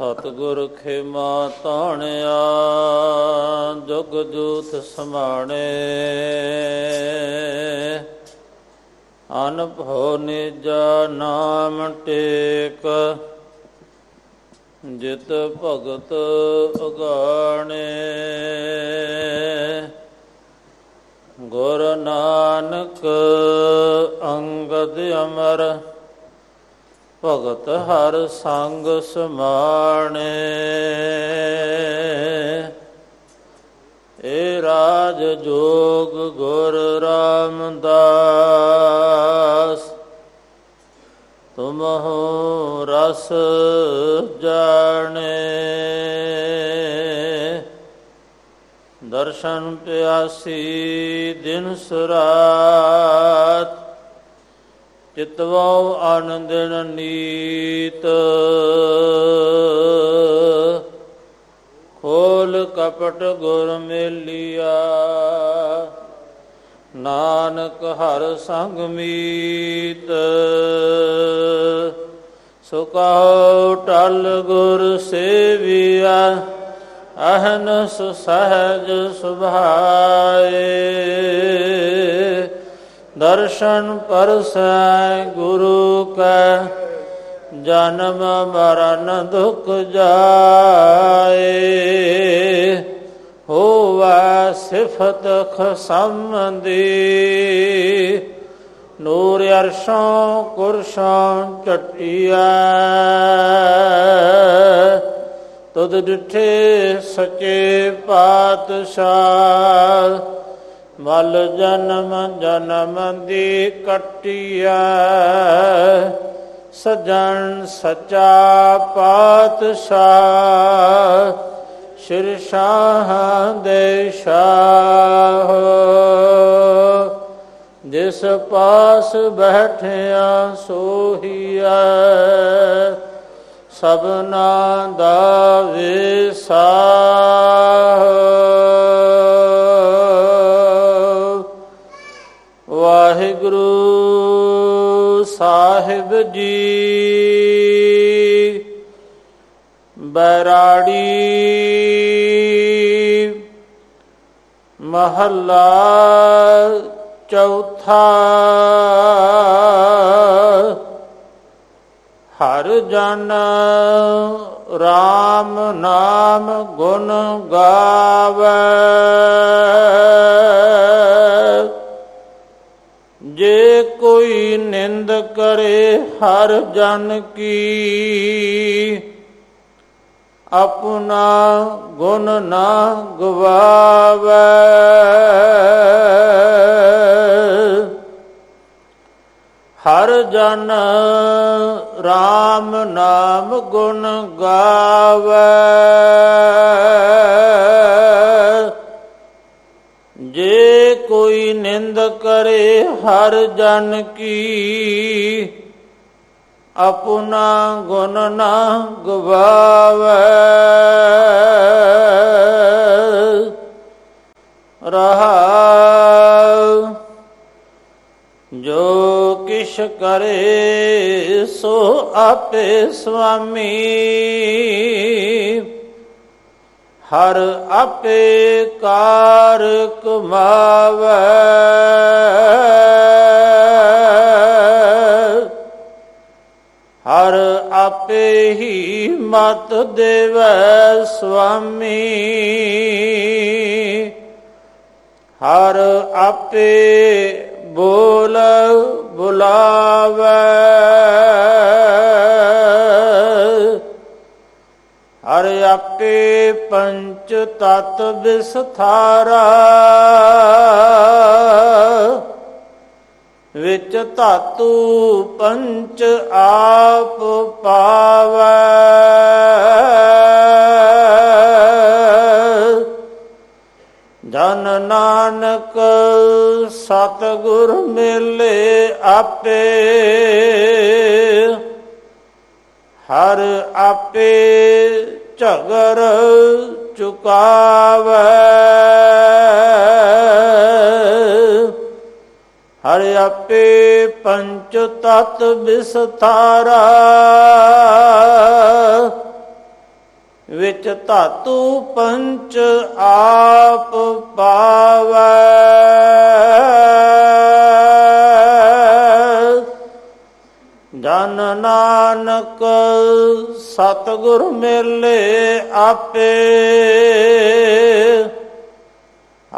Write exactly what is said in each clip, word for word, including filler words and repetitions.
ਸਤਿਗੁਰ ਖਿਮਾ ਤਾਣਿਆ ਜੁਗ ਜੂਤ ਸਮਾਣੇ ਅਨਭਉ ਨਿਜਾ ਨਾਮ ਟੇਕ ਜਿਤ ਭਗਤ ਅਗਾਣੇ ਗੁਰ ਨਾਨਕ ਅੰਗਦ ਅਮਰ ਭਗਤ ਹਰ ਸੰਗ ਸਮਾਣੇ ਏ ਰਾਜ ਜੋਗ ਗੁਰ ਰਾਮਦਾਸ ਤੁਮਹੁ ਰਸ ਜਾਣੇ ਦਰਸ਼ਨ ਪਿਆਸੀ ਦਿਨ ਸੁਰਾਤ चितवाओ आनंदन नीत खोल कपट गुर मिलिया नानक हर संग मीत सुकाओ टल गुर सेविया अहन सहज सुभाए दर्शन परसै गुरु कै जन्म मरण दुख जाए होवै सिफत खसम दी नूर अर्शों कुरशों चटिया तुद डिठे सचे पातशाह मल जन्म जन्म दी कटिया सजन सचा पातशाह श्री शाह दे शाह जिस पास बैठिया सोहिया सबना दा विसाह वाहिगुरु साहिब जी बैराड़ी महला चौथा हर जन राम नाम गुण गावै जे कोई निंद करे हर जन की अपना गुण ना गवावै हर जन राम नाम गुण गावै जे कोई निंद करे हर जन की अपना गुण ना गवावै रहा जो किश करे सो आपे स्वामी हर आपे कार कमावै हर आपे ही मत देवै स्वामी हर आपे बोल बुलावै हर आपे पंच तत् विस्थारा विच धातु पंच आप पावै जन नानक सतगुर मिले आपे हर आपे झगर चुकावै हर आपे पंच तत् विस्तारा बिच धातु पंच आप पावै। जन नानक सतगुर मेले आपे,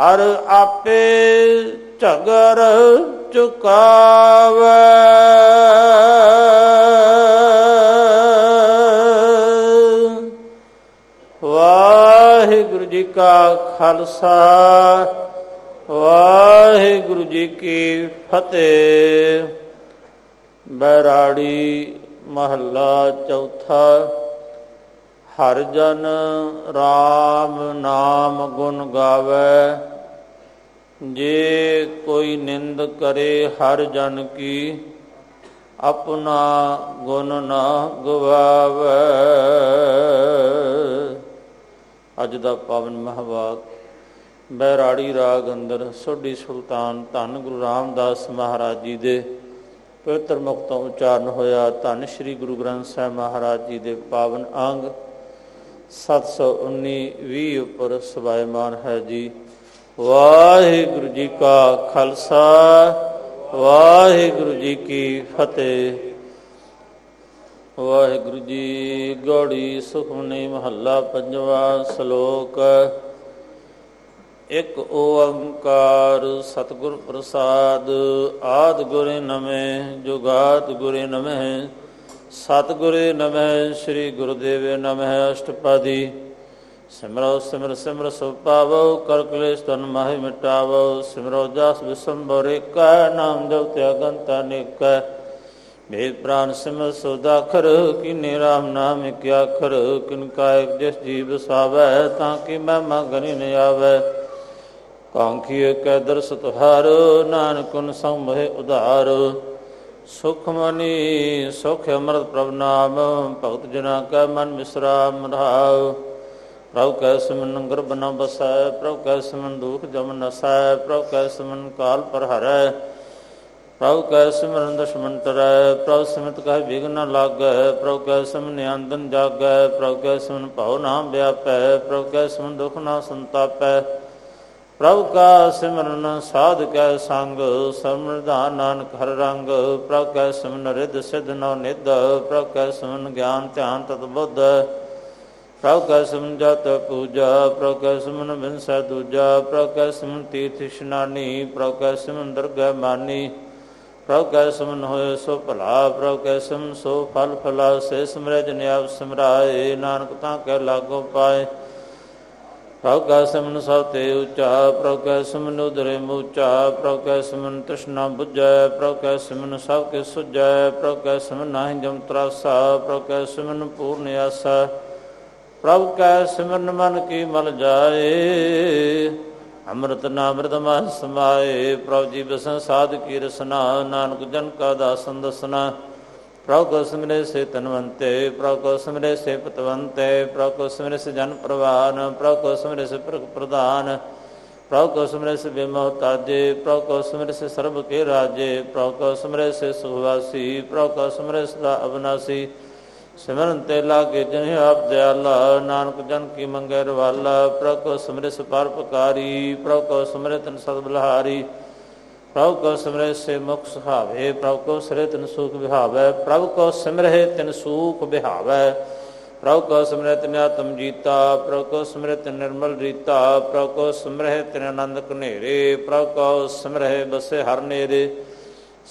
हर आपे झगर चुकावै। वाहिगुरु जी का खालसा, वाहिगुरु जी की फतेह। बैराड़ी महला चौथा। हर जन राम नाम गुण गावै, जे कोई निंद करे हर जन की, अपना गुण ना गवावै। अज दा पावन महावाक बैराड़ी राग अंदर सोढ़ी सुल्तान धन गुरु रामदास महाराज जी दे पवित्र मुख तों उचारण होया। धन श्री गुरु ग्रंथ साहिब महाराज जी दे पावन अंग सत्त सौ उन्नी वीह उपर सवायमान है जी। वाहिगुरु जी का खालसा, वाहिगुरु जी की फतेह। वाहिगुरु जी गौड़ी सुखमनी महला पंजवा। श्लोक। एक ओंकार सतगुर प्रसाद, आदि गुरे नमः जुगाद गुरे नमः सतगुरे नमः श्री गुरुदेवे नमः। अष्टपादी। सिमरो सिमर सिमर सुख पावो, कर क्लेश तन माहि मिटावो। सिमरो जस बिसंबर एकै, नाम जप त्याग अनेकै। भेद प्राण सिमर सुदाखर, कीन्ही राम नाम इक आखर। किनकायक जिस जीव सावै, ताकी महिमा गनि न आवै। कांखिय कै दर्श तुहारो, नानकुन संग मोहि उधारो। सुखमनी सुख अमृत प्रभ नाम, भगत जना कै मन विश्राम रहाओ। प्रभु कै सिमन गर्भ न बसै, प्रभु कै सिमन दुख जम नसै। प्रभु कै सिमन काल पर हरै, प्रभु कै सिमरन दुश्मन तरै। प्रभु सिमरत कै विघ्न न लागै, प्रभु कै सिमन आंदन जागै। प्रभु कै सिमन भव ना व्यापै, प्रभु कै सिमन दुख ना संतापै। प्रभु का सिमरन साध कै संग, सिमरधान नानक हर रंग। प्रभु कै सिमन रिध सिध नौ निध, प्रभु कै सिमन ज्ञान ध्यान तत बुध। प्रभु कै सिमन जप तप पूजा, प्रभु कै सिमन बिनसै दूजा। प्रभु कै सिमन तीर्थ इशनानी, प्रभु कै सिमन दरगाह मानी। प्रभु कै सिमन होय सो भला, प्रभु कै सिमन सो फल फला। से सिमरहि जन आप सिमराए, नानक तां कै लागो पाए। प्रभु कै सिमन सभ ते ऊचा, प्रभु कै सिमन उदरे मूचा। प्रभु कै सिमन तृष्णा बुझै, प्रभु कै सिमन सभ के सुझै। प्रभु कै सिमन नाहि जम त्रासा, प्रभु कै सिमन पूर्ण आसा। प्रभु कै सिमरन मन की मल जाए, अमृत नामृत मह समाए। प्रभु जी बसन साध की रसना, नानक जन का दासन दसना। प्रभु को सिमरे से तनवंते, प्रभु को सिमरे से पतवंते। प्रभु को सिमरे से जन प्रवान, प्रभु को सिमरे से प्रग प्रधान। प्रभु को सिमरे से विमोह ताजे, प्रभु को सिमरे से सर्ब के राजे। प्रभु को सिमरे से सुखवासी, प्रभु को सिमरे सदा अविनाशी। सिमरन ते लागे जिन्हें आप दयाला, नानक जन की मंगै रवाला। प्रभु को सिमरे से परोपकारी, प्रभु को सिमरे तन सद बलहारी। प्रभु को सिमरे से मुख सुहावे, प्रभु को सिमरे तिन सुख बिहावै। प्रभु को सिमरे तिन सुख बिहावै। प्रभु को सिमरे तिन आत्म जीता, प्रभु को सिमरे तिन निर्मल रीता। प्रभु को सिमरे तिन आनंद कनेरे, प्रभु को सिमरे बसे हर नेरे।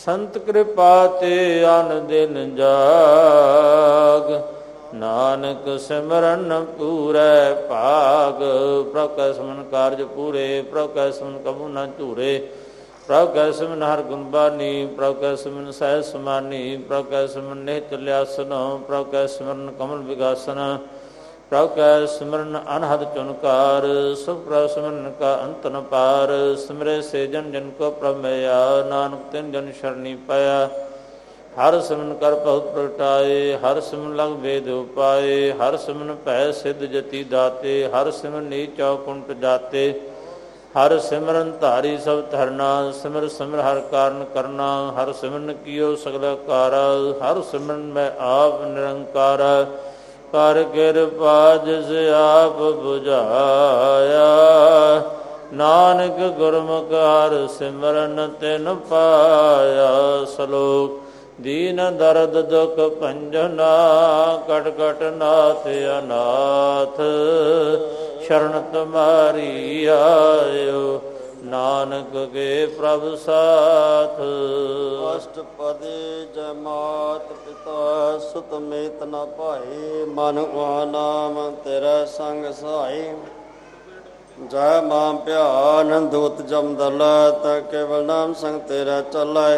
संत कृपा ते आन दिन जाग, नानक सिमरन पूरै भाग। प्रभु कै सिमरन कारज पूरे, प्रभु कै सिमरन कबू न झूरे। प्रभु कै सिमरन हर गुणबानी, प्रभु कै सिमरन सहज समानी। प्रभु कै सिमरन नेह चल्यासन, प्रभु कै सिमरन कमल विगासन। प्रभु कै सिमरन अनहद चुनकार, सुख प्रभु सिमरन का अंत न पार। सिमरे से जन जन को प्रमया, नानक तिन जन शरणी पाया। हर सिमरन कर बहुत प्रगटाए, हर सिमरन लग वेद उपाए। हर सिमरन भय सिद्ध जति दाते, हर सिमरन नीचौ कुंट जाते। हर सिमरन धारी सब धरना, सिमर सिमर हर कारण करना। हर सिमरन कियो सगला कारा, हर सिमरन मैं आप निरंकारा। कर कृपा जिस आप बुझाया। नानक गुरमुख हर सिमरन तिन पाया। सलोक दीन दर्द दुख भंजना कट कट नाथ अनाथ। शरण तुम्हारी आयो नानक के प्रभु साथ। अष्टपदे जय मात पिता सुत मेत न पाई। मन को नाम तेरा संग साई। जय मां प्यान दूत जमदल त केवल नाम संग तेरा चलै।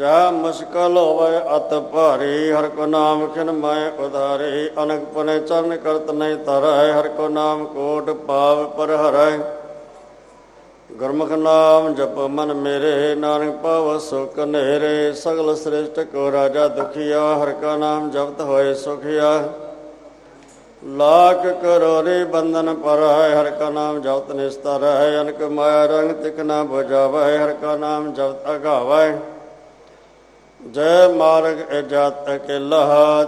जय मुश्किल होवे अत भारी हर को नाम खिन मैं उधारे। अनक पुने चरण करत नहीं तरय हर को नाम कोट पाव पर हरय। गुरमुख नाम जप मन मेरे नानक पाव सुख नेरे। सगल श्रेष्ठ को राजा दुखिया हर का नाम जपत होए सुखिया। लाख करोड़ि बंधन पर है हर का नाम जपत निस्तर है। अनक माया रंग तिखना बुझावै हर का नाम जपत अगावै। जय मार्ग एजात अकेला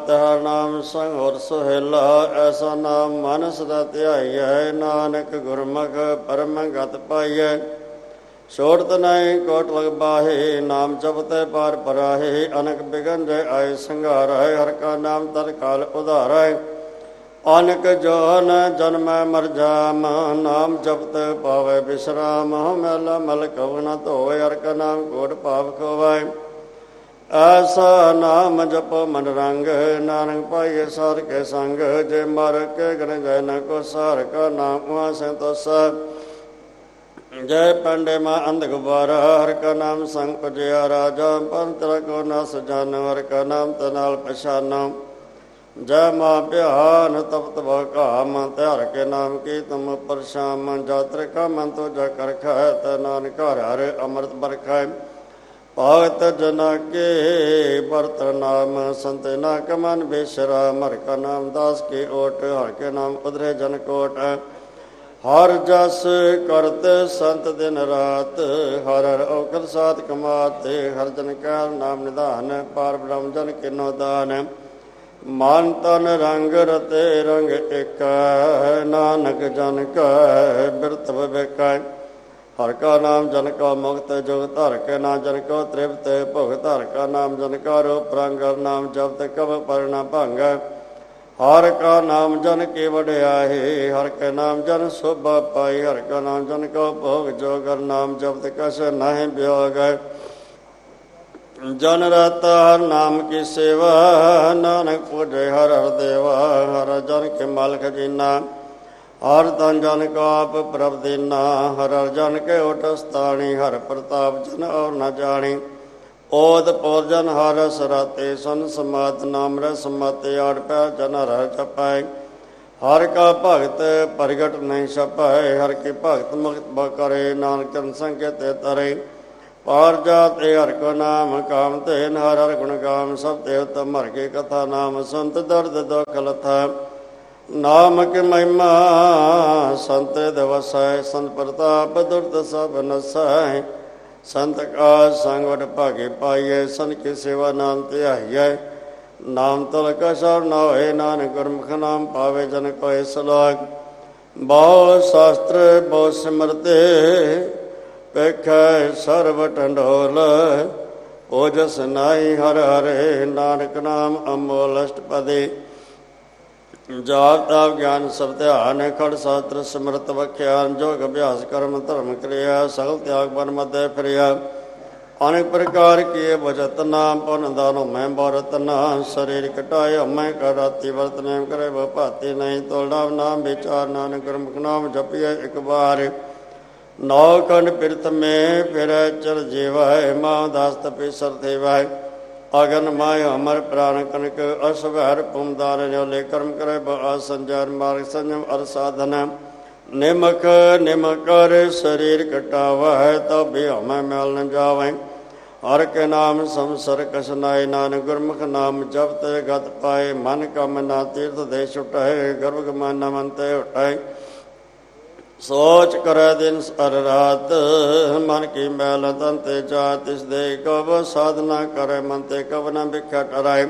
तहार नाम संग और सुहेला। ऐसा नाम मानस रत्याई है नानक गुरमुख परम गत पाई। छोड़त नहीं कोट लग बाहे नाम जपत पार पराहे। अनक बिघन जय आय संघार है हर का नाम तत्काल उधार है। अनक जोन जन्म मर जाम नाम जपत पावे विश्राम। मल मल कव न धोए हर का नाम कोट पाप खोवाय। ऐसा नाम जप मन रंग नानक पाइये सार के संग। जय मार के गण जय न को सार का नाम वहाँ संतोष। जय पंडे माँ अंध गुबारा हर का नाम संग जया। राजा पंत को न सुजानो हर का नाम तनाल पछानो। जय मां प्यान तप्त भम त्यार के नाम की तुम परशाम। जात्र का मन तो जा कर खै तनान कर हर अमृत बरख। भगत जना के बरत नाम संत ना कमन बेशराम हर का नाम दास के ओट हर के नाम उधरे जनकोट। हर जस करते संत दिन रात हर हर औकर साथ कमाते। हर जन का नाम निधान पार ब्रह्म जन के नोदान। मान तन रंग रते रंग एक नानक जन कै बिरत विवेक। हर का नाम जन का मुक्त जुगत हर के नाम जन को तृप्त भुगत हर का नाम जन का रूप रंग नाम जपत कब परणा भंग। हर का नाम जन की वड्याई हर के नाम जन शोभा पाई। हर का नाम जन को भोग जोगर नाम जपत कस नहीं ब्योग। जन रहता हर नाम की सेवा नानक पूजे हर हर देवा। हर जन के मालिक जीना हर तन जन को आप प्रभ दीना। हर हर जन के ओट स्थानी हर प्रताप जन और न जानी। ओत पोजन हर सराते सन समात नाम रस माते आठ पै जन हर छपाए। हर का भगत प्रगट नहीं छपाए हर की भगत मुक्त ब करे। नानक जन संगत तरे पार जाते हर को नाम काम तेन हर हर गुण काम सब ते उत्तम हर की कथा नाम संत दर्द दुख लथा। नाम की महिमा संत दिवस है संत प्रताप दुर्द सब नसाय। संत का संग वट भागी पाइये सन की सेवा नाम त्याहिये। नाम तुल का सब ना होय नानक गुरमुख नाम पावे जन को सलाग। बहु शास्त्र बहु स्मृति पेख सर्व टंडोल। ओजस नाई हर हरे नानक नाम अमोल। अष्टपदी जाप ताप ज्ञान सब ध्यान खड़ शास्त्र स्मृत व्यान योग अभ्यास कर्म धर्म क्रिया सकल त्याग मन मध्य प्रिया। अनेक प्रकार किए बजत नाम पुन दानो में भारत नाम। शरीर कटाय मैं कराती वर्त नेम करे भाती नहीं तोड़ा नाम विचार। नानक गुरमुख नाम जपिए एक बार नौ खंड पीर्थ में फिर चर जीवाय। माँ दास तपे सर देवाय अगन माय अमर प्राण कनक अश्वर पुमदार। न्योले कर्म करे बंजार मार्ग संयम अर साधन। निमक निमकर शरीर कटावा है तब भी हमें मेल न जावे। हर के नाम संसर कसनाय नानक गुरमुख नाम जपते गत पाए। मन का मना तीर्थ देश उठाए गर्भ मन न मनते उठाए। सोच करे दिन अर रात मन की मैल तन ते जात। इस दे कब साधना करे मन ते कब न भिखा टराय।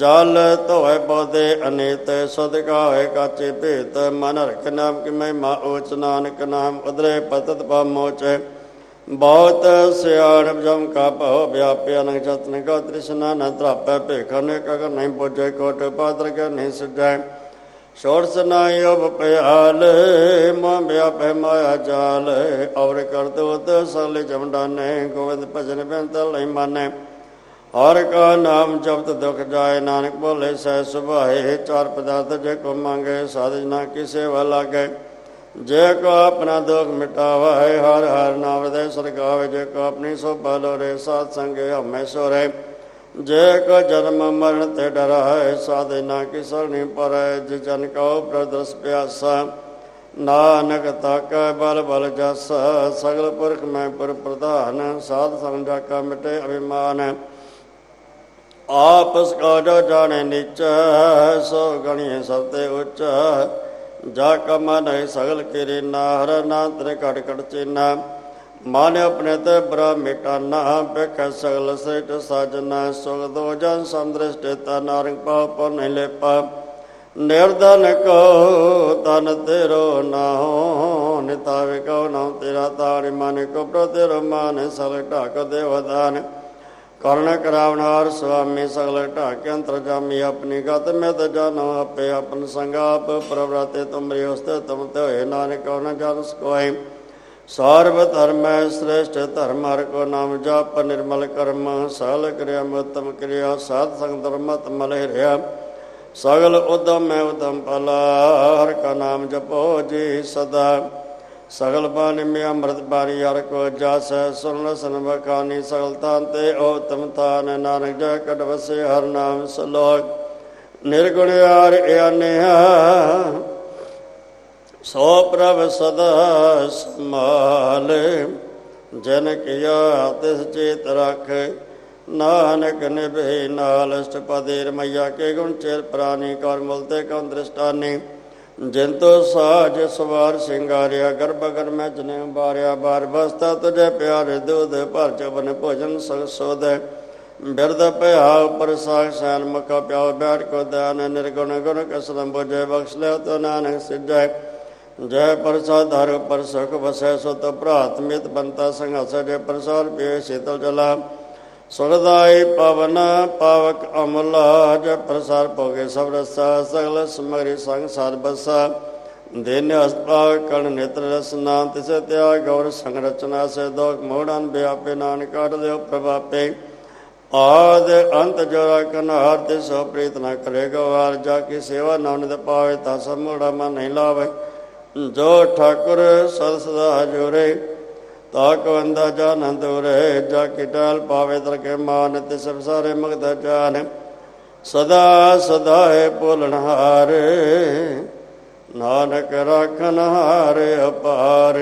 जल धोए पौधे अनित सदगाए काचे भेत मन रख नाम कि महिमा ऊच नानक नाम उदरे पतत पामोच बहुत सियाण जम का पहो व्याप्य अनंग जत्न का तृष्णा न त्राप पेख न कग नहीं पूजे कोट पात्र के नहीं सुजाय शोर सुनाय प्याल मोह व्याप माया जाल और कर दूत सल जमडाने गोविंद भजन बेंत लई माने हर का नाम जपत दुख जाए नानक बोले सह सुभाए चार पदार्थ जे को मांगे साधना की सेवा लागे जे को अपना दुख मिटावा है हर हर नाम हृदय सरगावे जे को अपनी शोभा लोरे साध संगे हमेशो रे जे को जन्म मरण ते डरा है साधना की सरणी पर है जिस जन का प्रदर्श प्यासा नानक ताक बल बल जस सगल पुरख में पुर प्रधान साध समझा का मिटे अभिमान आप उसका जो जाने नीच सो गणिय सबते उच्च जा कमा नहीं सगल किरी नाहर ना त्रे कट कट चिन्ह मान अपने ते ब्रह मिटाना बेख सगल श्रेष्ठ साजना सुख दो जन समृष्टिता नारंग पाप पर नहीं ले पा निर्धन कहो तन तेरो ना हो नितावे कहो ना तेरा तारी मान को तेरो मान सगल ढाक देवदान कर्ण करावनार स्वामी सगल ढाक अंतरजामी अपनी गत में तो जानो आपे अपन संगाप प्रवृत्ति तुमरी उसते तुम तो हे नानक न जान कोई सर्व धर्म श्रेष्ठ धर्म हर को नाम जाप निर्मल कर्म सगल क्रिया उत्तम क्रिया साध संग धर्म तमल हृया सगल उद्यम में उद्यम फला हर का नाम जपो जी सदा सगल बानी में अमृत बानी हर को जास सुन सन बखानी सगल तानते ओ तम थान नानक जय कट बसे हर नाम सलोक निर्गुण हर अनेहा सो प्रभ सदा समाल जन किया तिस चेत रख नानक निभे नाल अष्टपदीर मैया के गुण चेर प्राणी कौर मुलते कौन दृष्टानी जिंतु साज सवार सिंगारिया गर्भ घर में जने बारिया बार बसता तुझे प्यारे दूध पर चवन भोजन सगसोद बिरद प्या पर साग सैन मुख प्याओ बैठ को ध्यान निर्गुण गुण कसरम बुझे बख्श ले तो नानक सिजय जय प्रसाद हर पर सुख बसे सुत प्राथमित बनता संघस जय प्रसाद पिय शीतल जला सुरदाई पवन पावक अमला जय प्रसार भोगे सब रसा सगल समग्री संग सार बसा दिन हस्तपाव कर्ण नेत्र रसना तिसे त्याग गौर संग रचना से दोख मोहन ब्यापे नानक काट देव प्रभापे आद अंत जोरा कनहार तिसो प्रीत न करे गवार जाकी सेवा नवनित पावे तासा मूढ़ा मन नहीं लावे जो ठाकुर सद सदा हजूरे ताक वंदा जान दूरे जाके डाल पावे तर के मान ते सब सारे मगध जान सदा सदा है बोलन हारे नानक राखन हारे अपार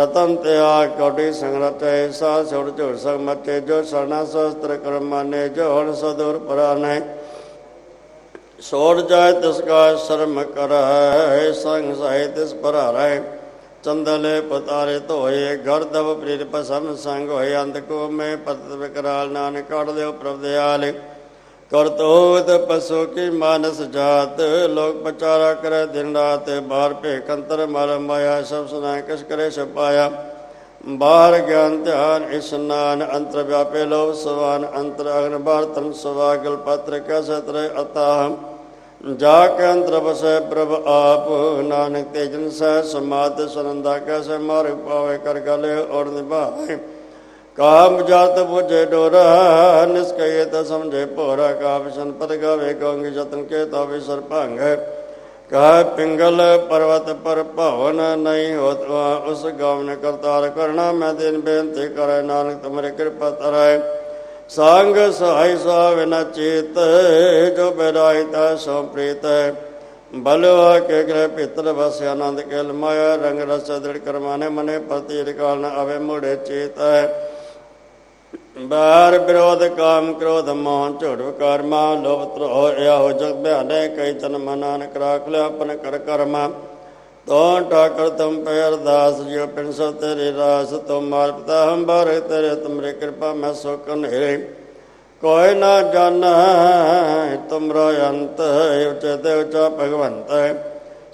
रतन त्याग कौटी संगत ऐसा छोड़ छोड़ संग मचे जो सरना शस्त्र कर्म माने जो हर सदूर पुराने छोड़ जाए तिसका शर्म कर है संग सहे तिस पर हराय चंदले पतारे धोए घर दब प्रीत पसम संग होए अंधको में पतत विकराल नानक काट देव प्रभ दयाल करतोत पशु की मानस जात लोक पचारा करे दिन रात बाहर पे कंतर मर माया सब सुनाए कश करे छपाया बाहर ज्ञान ध्यान स्नान अंतर व्यापे लोभ सवान अंतर अग्न बार तम सवा गल पत्र कैसे त्रय अताह जाके अंतर बसे प्रभ आप नानक तेजन सह समात सुनंदा कैसे मार पावे कर गले और निभाए काम जात बुझे डोरा निष्कये त समझे पोरा काविशन पद गावे गौंगी जतन के तावे सर भांग कह पिंगल पर्वत पर पवन नहीं होता उस गाँव ने करतार करना मैं दिन बेनती करे नानक तुम्हारी कृपा तराय सांग सहाय साविना चेत जो बेरायता संप्रीत बलवा के ग्रह पितर बस आनंद केल माया रंग रस दृढ़ कर्माने मने प्रतीत काल न अवे मुड़े चेत बार विरोध काम क्रोध मोहन झूठ कर्मा लोभ त्रोह या हो जग बहने कई तन मनान राख लिया अपन कर कर्मा तो ठाकर तुम पैर दास जियो पिंस तेरी रास तुम मार पिता हम बार तेरे तुमरे कृपा मैं सोकन हेरे कोई न जान तुमरो अंत उचित उचा भगवंत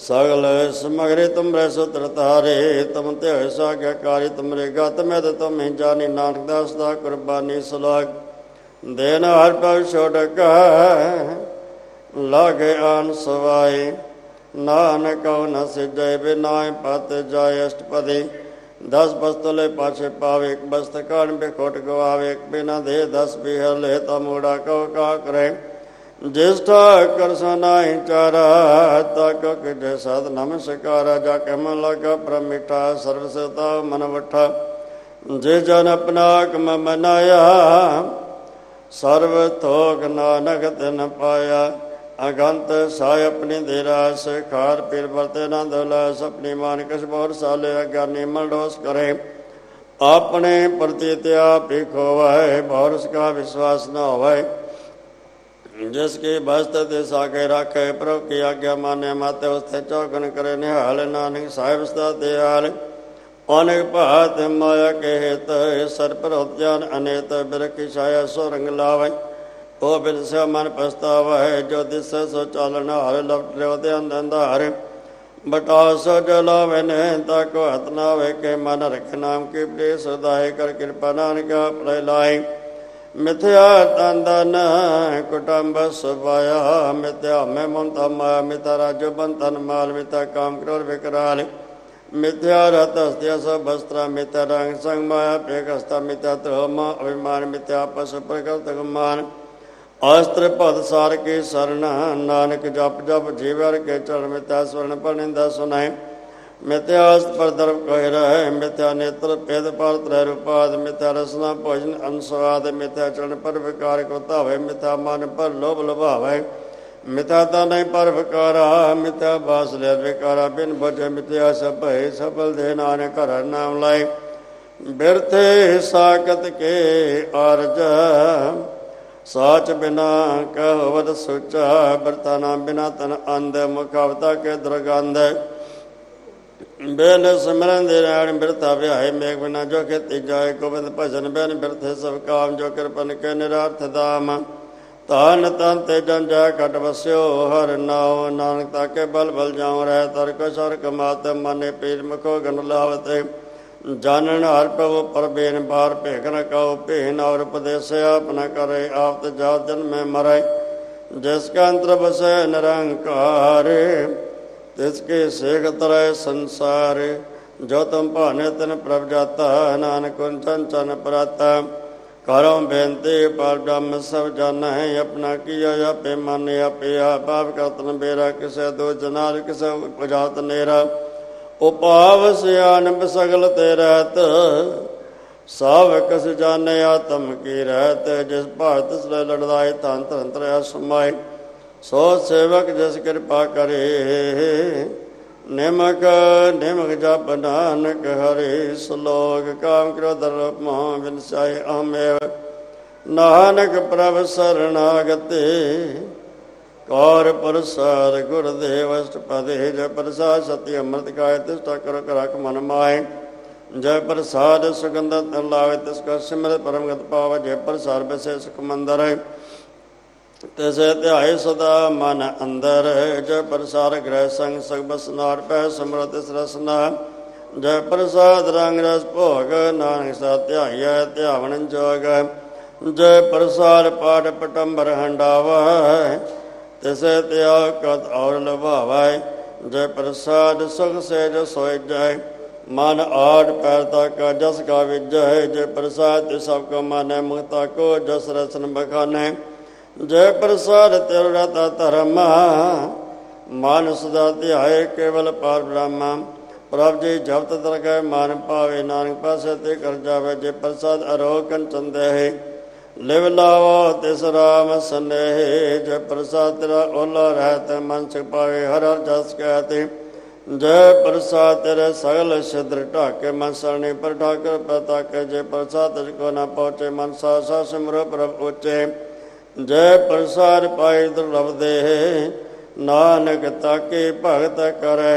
सगल समग्री तुमरे सूत्र तारे तुम ते साग्यकारी तुमरे गत में तो तुम ही जानी नानक दास दा कुर्बानी सलाग देना हर पग छोड़ कह लागे आन सवाई नानक न सिजय बिनाय पत जाय अष्टपदी दस बस्तुले पाछे पावे एक बस्त कान बिखोट गवावे एक बिना दे दस बिहर ले तमूड़ा कव का करे ज्येष्ठा कर सुनाई चारा तक जय सद नमस्कारा जाके मन लगा प्रमिठा सर्वसता मन वठा जे जन अपना कम मनाया सर्व थोक नानक तिन पाया अगंत साय अपनी धीरास खार पीर बरते न दुलास अपनी मान कश बोर साले अज्ञानी मलडोस करे अपने प्रति त्याप ही खोवै भौर उसका विश्वास न होवै जिसकी बस्ते साके राखे प्रभु की आज्ञा माने माते उसते चौकन करे निहाल नानक साहिब सदा दयाल अनेक भात माया के हेत सर पर उद्यान अनेत बिरख की छाया सो रंग लावै ओ बिन से मन पछतावा है जो दिस सो चालन हर लपट रे अंदा हर बटाओ सो जलावे ने ताको हतनावे के मन रख नाम की प्रिय सदाए कर कृपा नानक प्रलाय मिथ्या तंदन कुटुम्ब सुबाया मिथ्या में ममता माया मिता राजो बंधन माल मिता काम क्रोध विकराल मिथ्या रत अस्त्य सब वस्त्र मिथ्या रंग संग माया पेकस्ता मिथ्या त्रोम अभिमान मिथ्या पशु प्रकृत गुमान अस्त्र पद सार की शरण नानक जप जप जीवर के चरण मिथ्या स्वर्ण पर निंदा सुनाए मिथ्या अस्त्र पर दर्व कह रहे मिथ्या नेत्र पेद पर त्रय रूपाद मिथ्या रसना भोजन अनुस्वाद मिथ्या चरण पर विकार कोता हुए मिथ्या मन पर लोभ लुभावे मिथ्या तन पर विकारा मिथ्या बास ले विकारा बिन भजे मिथ्या सब सफल दे नानक हर नाम लाए व्यर्थे साकत के अर्ज साच बिना कहवत सुचा बरताना बिना तन अंध मुखावता के दुर्गंध बेन सिमरन देन बिरथा व्याय मेघ बिना जो खेती जाय गोविंद भजन बेन बिरथे सब काम जो कृपन के निरार्थ दाम तान तन ते जन जय कट बस्यो हर नाव नानक ताके बल बल जाओ रह तरक सर कमात मने पीर मुखो गन लावते जानन हर प्रभु पर बेन बार भेख न कहो भेन और उपदेश आप न करे आप जात जन में मरे जिसका अंतर बसे निरंकार तिसके सेख तरह संसार जो तुम भाने तिन प्रभ जाता नानक चन चन प्राता करो बेनती पर ब्रह्म सब जान है अपना किया या पे मन या पे पाप करतन बेरा किसे दो जनार किसे जात नेरा उपाव सियानब सगल ते रहत साव कस जाने आत्म की रहत जिस भारत से लड़दाई तंत अंतर असमाय सो सेवक जिस कृपा करे निमक निमक जप नानक हरे श्लोक काम क्रोध रूप मोह विनसाय अहमेव नानक प्रभ शरणागते कौर प्रसाद गुरुदेव अष्टपदे जय प्रसाद सत्य अमृत काय तिष्ठा कर करक मन माय जय प्रसाद सुगंध तन लावे तिसका सिमर परम गत पाव जय प्रसाद बसे सुख मंदर तिसे त्याय सदा मन अंदर जय प्रसाद ग्रह संग सगबसनार पै सिमरत रसना जय प्रसाद रंग रस भोग नानक सा त्याय त्यावन जोग जय प्रसाद पाठ पटंबर हंडावा तिसे त्याग कत और लुभावै जय प्रसाद सुख से जो सोय जय मन आठ पैरता का जस का विजय जय प्रसाद सबको माने मुक्ता को जस रसन बखाने जय प्रसाद तिरता धर्म मान सुधा त्याय केवल पार ब्रह्म प्रभ जी जब तक मान पावे नानक पासे ते कर जावे जय प्रसाद अरोकन चंदेह लिव लावो तिस राम स्नेह जय प्रसाद तेरा ओला रहत मन सिख पावे हर हर जस कहते जय प्रसाद तेरे सगल सिद्र ढाके मन सरणी पर ठाकर प्रताके जय प्रसाद तिसको न पहुँचे मन सा सा सिमरो प्रभु उचे जय प्रसाद पाई दुर्लभ देह नानक ताके भगत करे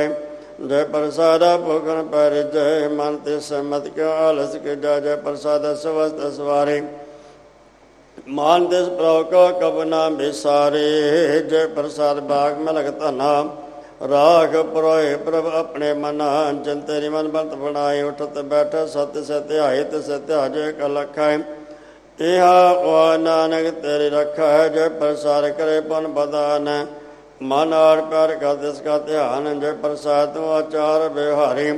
जय प्रसाद भुखन पैर जय मन तिस मत क्यों आलस के जय जय प्रसाद स्वस्थ सवारी मान देश प्रभु को कब ना बिसारे, जय प्रसाद बाग में लगता नाम। राख प्रोय प्रभ अपने मना, जन तेरी मन बंत बनाए। उठत बैठ सत्य सत्य हित सत्य जय कलख है। यहाँ नानक तेरी रखा है, जय प्रसार करे पन बदान। मन और प्यार का तिसका ध्यान, जय प्रसाद आचार व्यवहारी।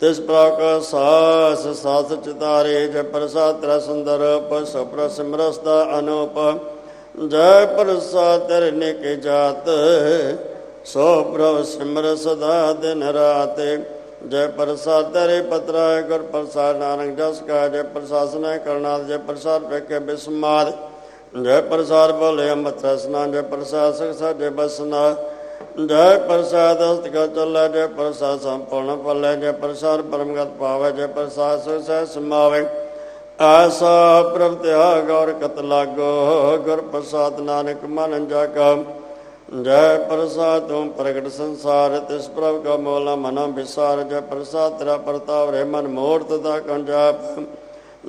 तिस प्रभु का सास सास चितारे, जय प्रसाद तेरा सुंदर रूप। सुप्र सिमरसता अनूप, जय प्रसाद तेरे निक जात। सो प्रभु सिमर सदा दिन रात, जय प्रसाद तेरे पत्र गुर प्रसाद। नानक जस का जय प्रसाद करनाथ, जय प्रसाद पे बिस्मार। जय प्रसाद बोले अमृत रसना, जय प्रसाद सखसा जय बसना। जय प्रसाद हस्त का चल, जय प्रसाद संपूर्ण फल। जय प्रसाद परमगत पावे, जय प्रसाद सखसा समावे। ऐसा प्रभु त्याग और कत लागो, गुर प्रसाद नानक मन जाका। जय प्रसाद तुम प्रगट संसार, तिस प्रभु का मोला मना विसार। जय प्रसाद तेरा प्रताप रे मन मूर्त दा कंजाप।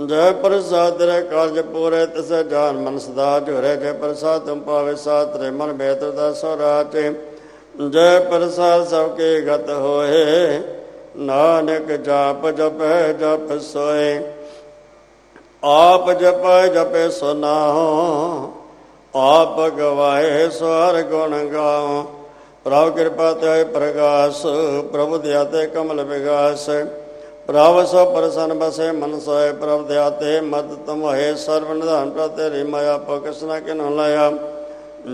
जय प्रसाद तेरे कार्य पूरे, तिस जान मन सदा जुरे। जय प्रसाद तुम पावे सात रे मन बेहतर दा सौराचे। जय प्रसाद सबके गत होए, नानक जाप जप जप सोए। आप जप जप सुनाओ, आप गवाए स्वर गुण गाओ। प्रभु कृपा ते प्रकाश, प्रभु दयाते कमल विकास। प्रभु सो प्रसन्न बसे मन सोए, प्रभु दयाते मद तुम हे। सर्वनिधान प्रतेरी माया, कृष्ण किन लया।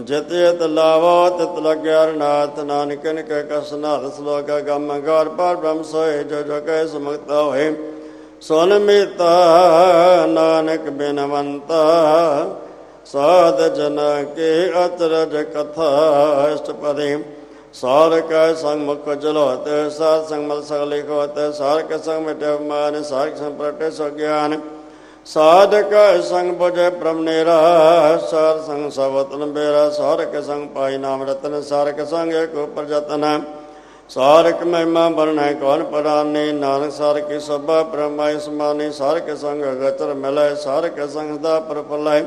जित जित लावो तित लगे नाथ, नानकिन के कसनाथ। श्लोक गम गौर पर ब्रह्म सोए, जो जो कह सुमता होए। सोन मिता नानक बिनवंता, साध जन के अचरज कथा। अष्टपदी सार के संग मुख उज्जल होते, सार संग मल सलिख होते। सार के संग मिटे मान, सार के संग प्रगटे सो ज्ञान। साध के संग बुझे ब्रह्म निरा, सार संग सवतन बेरा। सार के संग पाई नाम रतन, सार के संग एक ऊपर जतन। सार के महिमा वर्ण कौन परानी, नानक सार की शोभा ब्रह्म समानी। सार के संग अगचर मिले, सार के संग सदा प्रफुल्लय।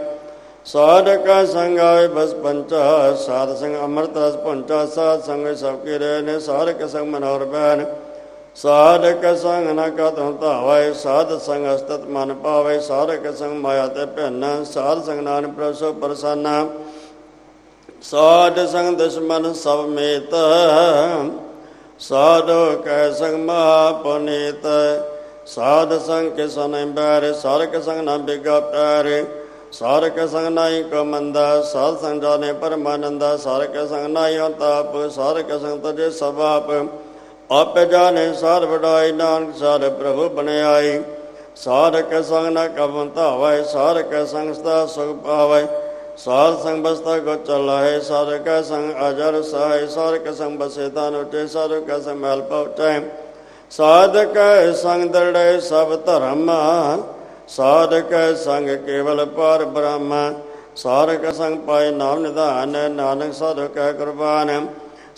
साध का संग आवे बस पंचा, साध संग अमृत रस पंचा। साध संग सबकी रहने, साध के संग मनोहर बहन। साध के संग न कतहु तावै, साध संग अस्तत मन पावै। साध के संग माया ते पहन, साध संग नान प्रभु सो प्रसन्न। साध संग दुश्मन सब मेत, साधो कह संग महापुनीत। साध संग के सन बैर, साध के संग न बिगा पैर। सार के संग नाई को मंदा, सार संग जाने परमानंदा। सार के संग नाई हो ताप, सार के संग तुझे सब आप। आप जाने सार बढ़ाई, नानक सार प्रभु बने आई। सार के संग न कबंता हुए, सार के संग सदा सुख पावे। सार संग बसता को चलाए, सार के संग अजर सहाय। सार के संग बसे दान उठे, सार के संग महल पहुँचे। साध के संग दृढ़ सब धर्म, साध के संग केवल पर ब्रह्म। सार के संग पाए नाम निधान, नानक साधु कह कुर्बान।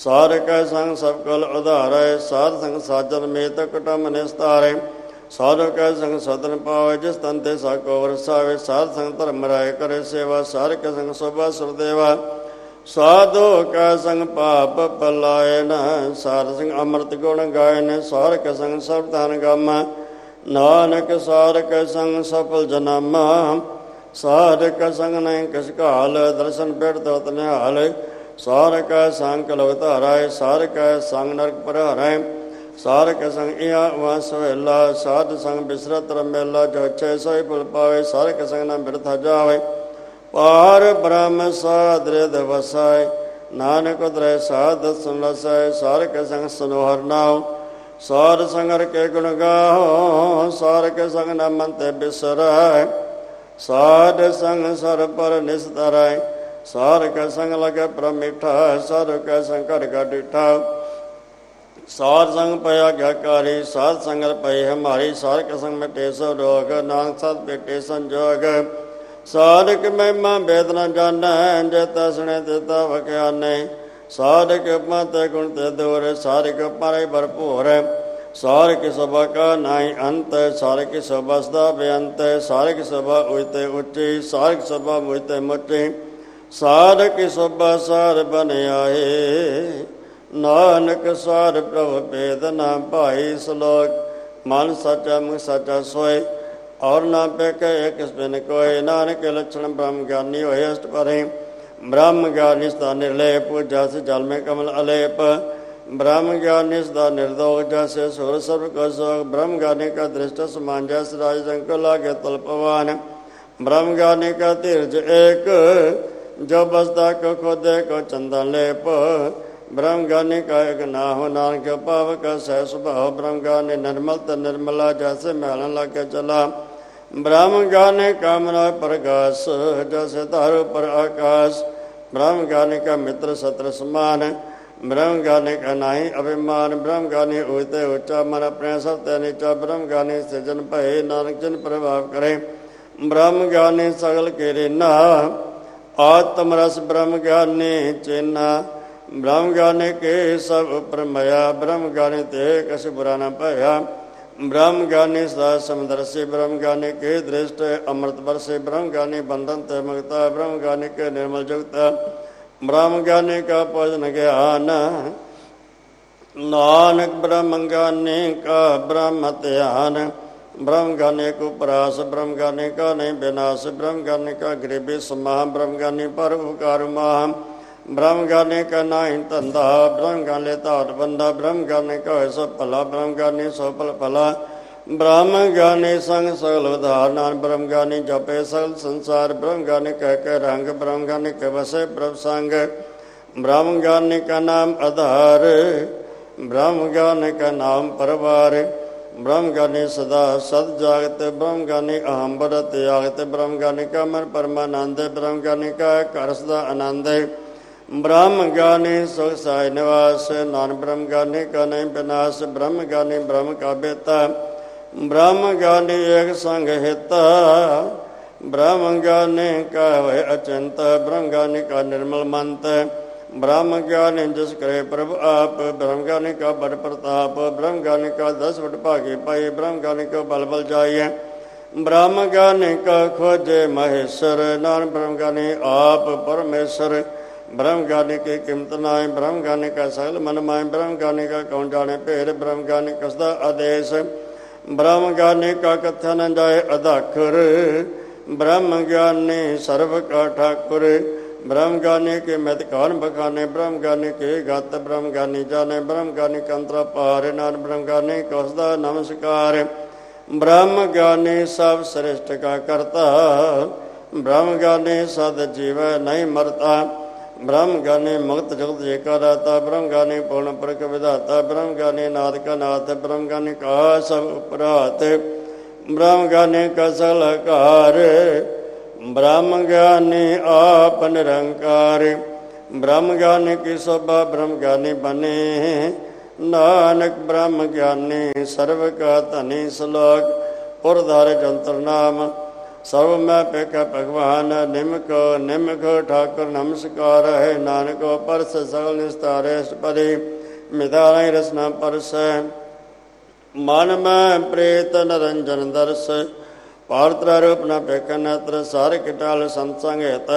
सार के संग सब कुल उधारे, साध संग साजन मेत कुटुंब निस्तारे। साधु के संग सदन पावे, जिस तन ते साको वरसावे। साध संग धर्म राय करे सेवा, सार के संग शोभा सुरदेवा। साधु के संग पाप पलायन, सार संग अमृत गुण गायन। सार के संग सब धन गम, नानक सार के संग सफल जन्म। सार के संग नहीं किस काल, दर्शन पेट तोत निहाल। सार के संग कलवत हराय, सार के संग नरक पर हराय। सार के संग इहा वहाँ सोहेला, साध संग बिसरत रमेला। जो छे सोई फुल पावे, सार के संग न व्यर्था जावे। पार ब्रह्म साध हृदय वसाय, नानक उदय साध सुन लसाय। सार के संग सुनोहर नाव, सार संगर के गुण गाओ। सार के संग न मन ते बिसराय, साध संग सर पर निस्तराय। सार के संग लगे प्रमिठा, सार के संग कर का डिठा। सार संग पया ज्ञाकारी, साध संगर पय हमारी। सार के संग मिटे सो रोग, नानक साध बेटे संजोग। साध के महिमा वेद न जाने, जेता सुने तेता वख्याने। साधक उपमा ते गुण ते दूर, साधक उपमा भरपूर। सार के सभा का नाई अंत है, सार के सभा सदा बेअंत है। सार के सभा उठते उच्चे, सार के सभा मुझते मचे। सार के सभा सार बने आए, नानक सार प्रभु भेद ना पाई। श्लोक मन सचा मुख सचा सोए, और ना पे कहे किस बिन कोय। नानक लक्षण ब्रह्म ज्ञानी होय अष्ट परे, ब्रह्म ज्ञानी सदा निर्लेप जैसे जल में कमल अलेप। ब्रह्म ज्ञानी सदा निर्दोष जैसे सूर्य सर्व को शोक। ब्रह्म ज्ञानी का दृष्ट समान जैसे राज शंको लागे तलपवान। ब्रह्म ज्ञानी का तीर्ज एक जो बसता को खोदे को चंदन लेप। ब्रह्म ज्ञानी का एक ना हो नानक पाव का सह स्वभाव। ब्रह्म ज्ञानी निर्मल त निर्मला जैसे महलन लाके चला। ब्रह्म ज्ञानी कामना प्रकाश जैसे तारो पर आकाश। ब्रह्म ज्ञानी का मित्र सत्र समान, ब्रह्म ज्ञानी का नाही अभिमान। ब्रह्म ज्ञानी उते उच्चा मन अपने सत्य नीचा। ब्रह्म ज्ञानी सृजन भय नानक जिन प्रभाव करे। ब्रह्म ज्ञानी सगल के रिना आत्मरस ब्रह्म ज्ञानी चिन्ना। ब्रह्म ज्ञानी के सब ऊपर मया, ब्रह्म ज्ञानी ते कश बुरा न पाया। ब्रह्म ज्ञानी सदा समदर्शी, ब्रह्म ज्ञानी के दृष्ट अमृत वर्षे। ब्रह्म ज्ञानी बंधन ते मुक्ता, ब्रह्म ज्ञानी के निर्मल जुगता। ब्रह्म ज्ञानी का भोजन ज्ञान, नानक ब्रह्म ज्ञानी का ब्रह्म ध्यान। ब्रह्म ज्ञानी को परास, ब्रह्म ज्ञानी का नहीं विनाश। ब्रह्म ज्ञानी का गरीबी समाह, ब्रह्म ज्ञानी पर उपकार माह। ब्रह्म ज्ञानी का नाहीं धंधा, ब्रह्म ज्ञानी ताट बंधा। ब्रह्म ज्ञानी का है सब भला, ब्रह्म ज्ञानी सफल फला। ब्रह्म ज्ञानी संग सगल उधारना, ब्रह्म ज्ञानी जपे सगल संसार। ब्रह्म ज्ञानी कह के रंग, ब्रह्म ज्ञानी के बसे ब्रह्म संग। ब्रह्म ज्ञानी का नाम आधार, ब्रह्म ज्ञानी का नाम परिवार। ब्रह्म ज्ञानी सदा सद जागत, ब्रह्म ज्ञानी अहम बरत यागत। ब्रह्म ज्ञानी का मन परमानंद, ब्रह्म ज्ञानी का कर सदा आनंद। ब्रह्म ज्ञानी सुख साय निवास, नान ब्रह्म ज्ञानी का नहीं विनाश। ब्रह्म ज्ञानी ब्रह्म का बेता, ब्रह्म ज्ञानी एक संग हिता। ब्रह्म ज्ञानी का वह अचिंत, ब्रह्म ज्ञानी का निर्मल मंत। ब्रह्म ज्ञानी जिस करे प्रभु आप, ब्रह्म ज्ञानी का बड़ प्रताप। ब्रह्म ज्ञानी का दस बट भागी पाई, ब्रह्म ज्ञानी को बल बल जाइए। ब्रह्म ज्ञानी का खोजे महेश्वर, नान ब्रह्म ज्ञानी आप परमेश्वर। ब्रह्म ज्ञानी की कीमत नाय, ब्रह्म ज्ञानी का सगल मन माय। ब्रह्म ज्ञानी का कौन जाने भेद, ब्रह्म ज्ञानी कसदा आदेश। ब्रह्म ज्ञानी का कथन जाए अधाखुर, ब्रह्म ज्ञानी सर्व का ठाकुर। ब्रह्म ज्ञानी के मित कौन बखाने, ब्रह्म ज्ञानी के गत ब्रह्म ज्ञानी जाने। ब्रह्म ज्ञानी कंतरा पार, नान ब्रह्म ज्ञानी कसदा नमस्कार। ब्रह्म ज्ञानी सब श्रेष्ठ का करता, ब्रह्म ज्ञानी सद जीव नहीं मरता। ब्रह्म ज्ञानी मुक्त जगत जी का दाता, ब्रह्म ज्ञानी पूर्ण पुरख विधाता। ब्रह्म ज्ञानी नाथ का नाथ, ब्रह्म ज्ञानी का सब उपरात। ब्रह्म ज्ञानी का सलाहकार, ब्रह्म ज्ञानी आप निरंकार। ब्रह्म ज्ञानी की शोभा ब्रह्म ज्ञानी बने, नानक ब्रह्म ज्ञानी सर्व का धनी। श्लोक उर्धार जंतर नाम सब मैं पेका भगवान। निम्को निम्को ठाकुर नमस्कार है, नानको परस सगल निस्तारे परि। मिताराई रसना परस मान में प्रेत नरंजन दर्श। पार्त्र रूप न पेका नेत्र सार किटाल संसंग हित।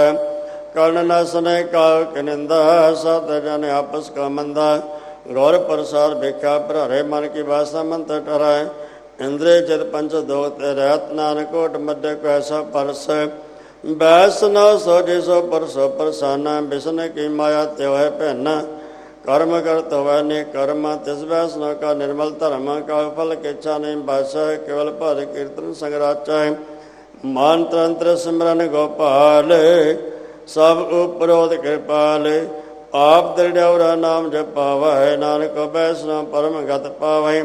कर्ण न सुने काव के निंदा, सात जन आपस का मंदा। गौर प्रसार भिखा प्रहरे मन की भाषा मंत्र ठहराए। इंद्रिय चित पंच दोगत रहत, नानकोट मध्य को ऐसा परस। बैस न सो जिसो परसो परसाना, विष्णु की माया त्यो है पहना। कर्म करत हुए ने कर्म, तिस वैष्णव का निर्मल धर्म। का फल के इच्छा नहीं भाषा, केवल भज कीर्तन संग्राचा। मान तंत्र सिमरन गोपाल, सब उपरोध कृपाल। आप दृढ़ नाम जपावा है, नानक वैष्णव परम गत पावै।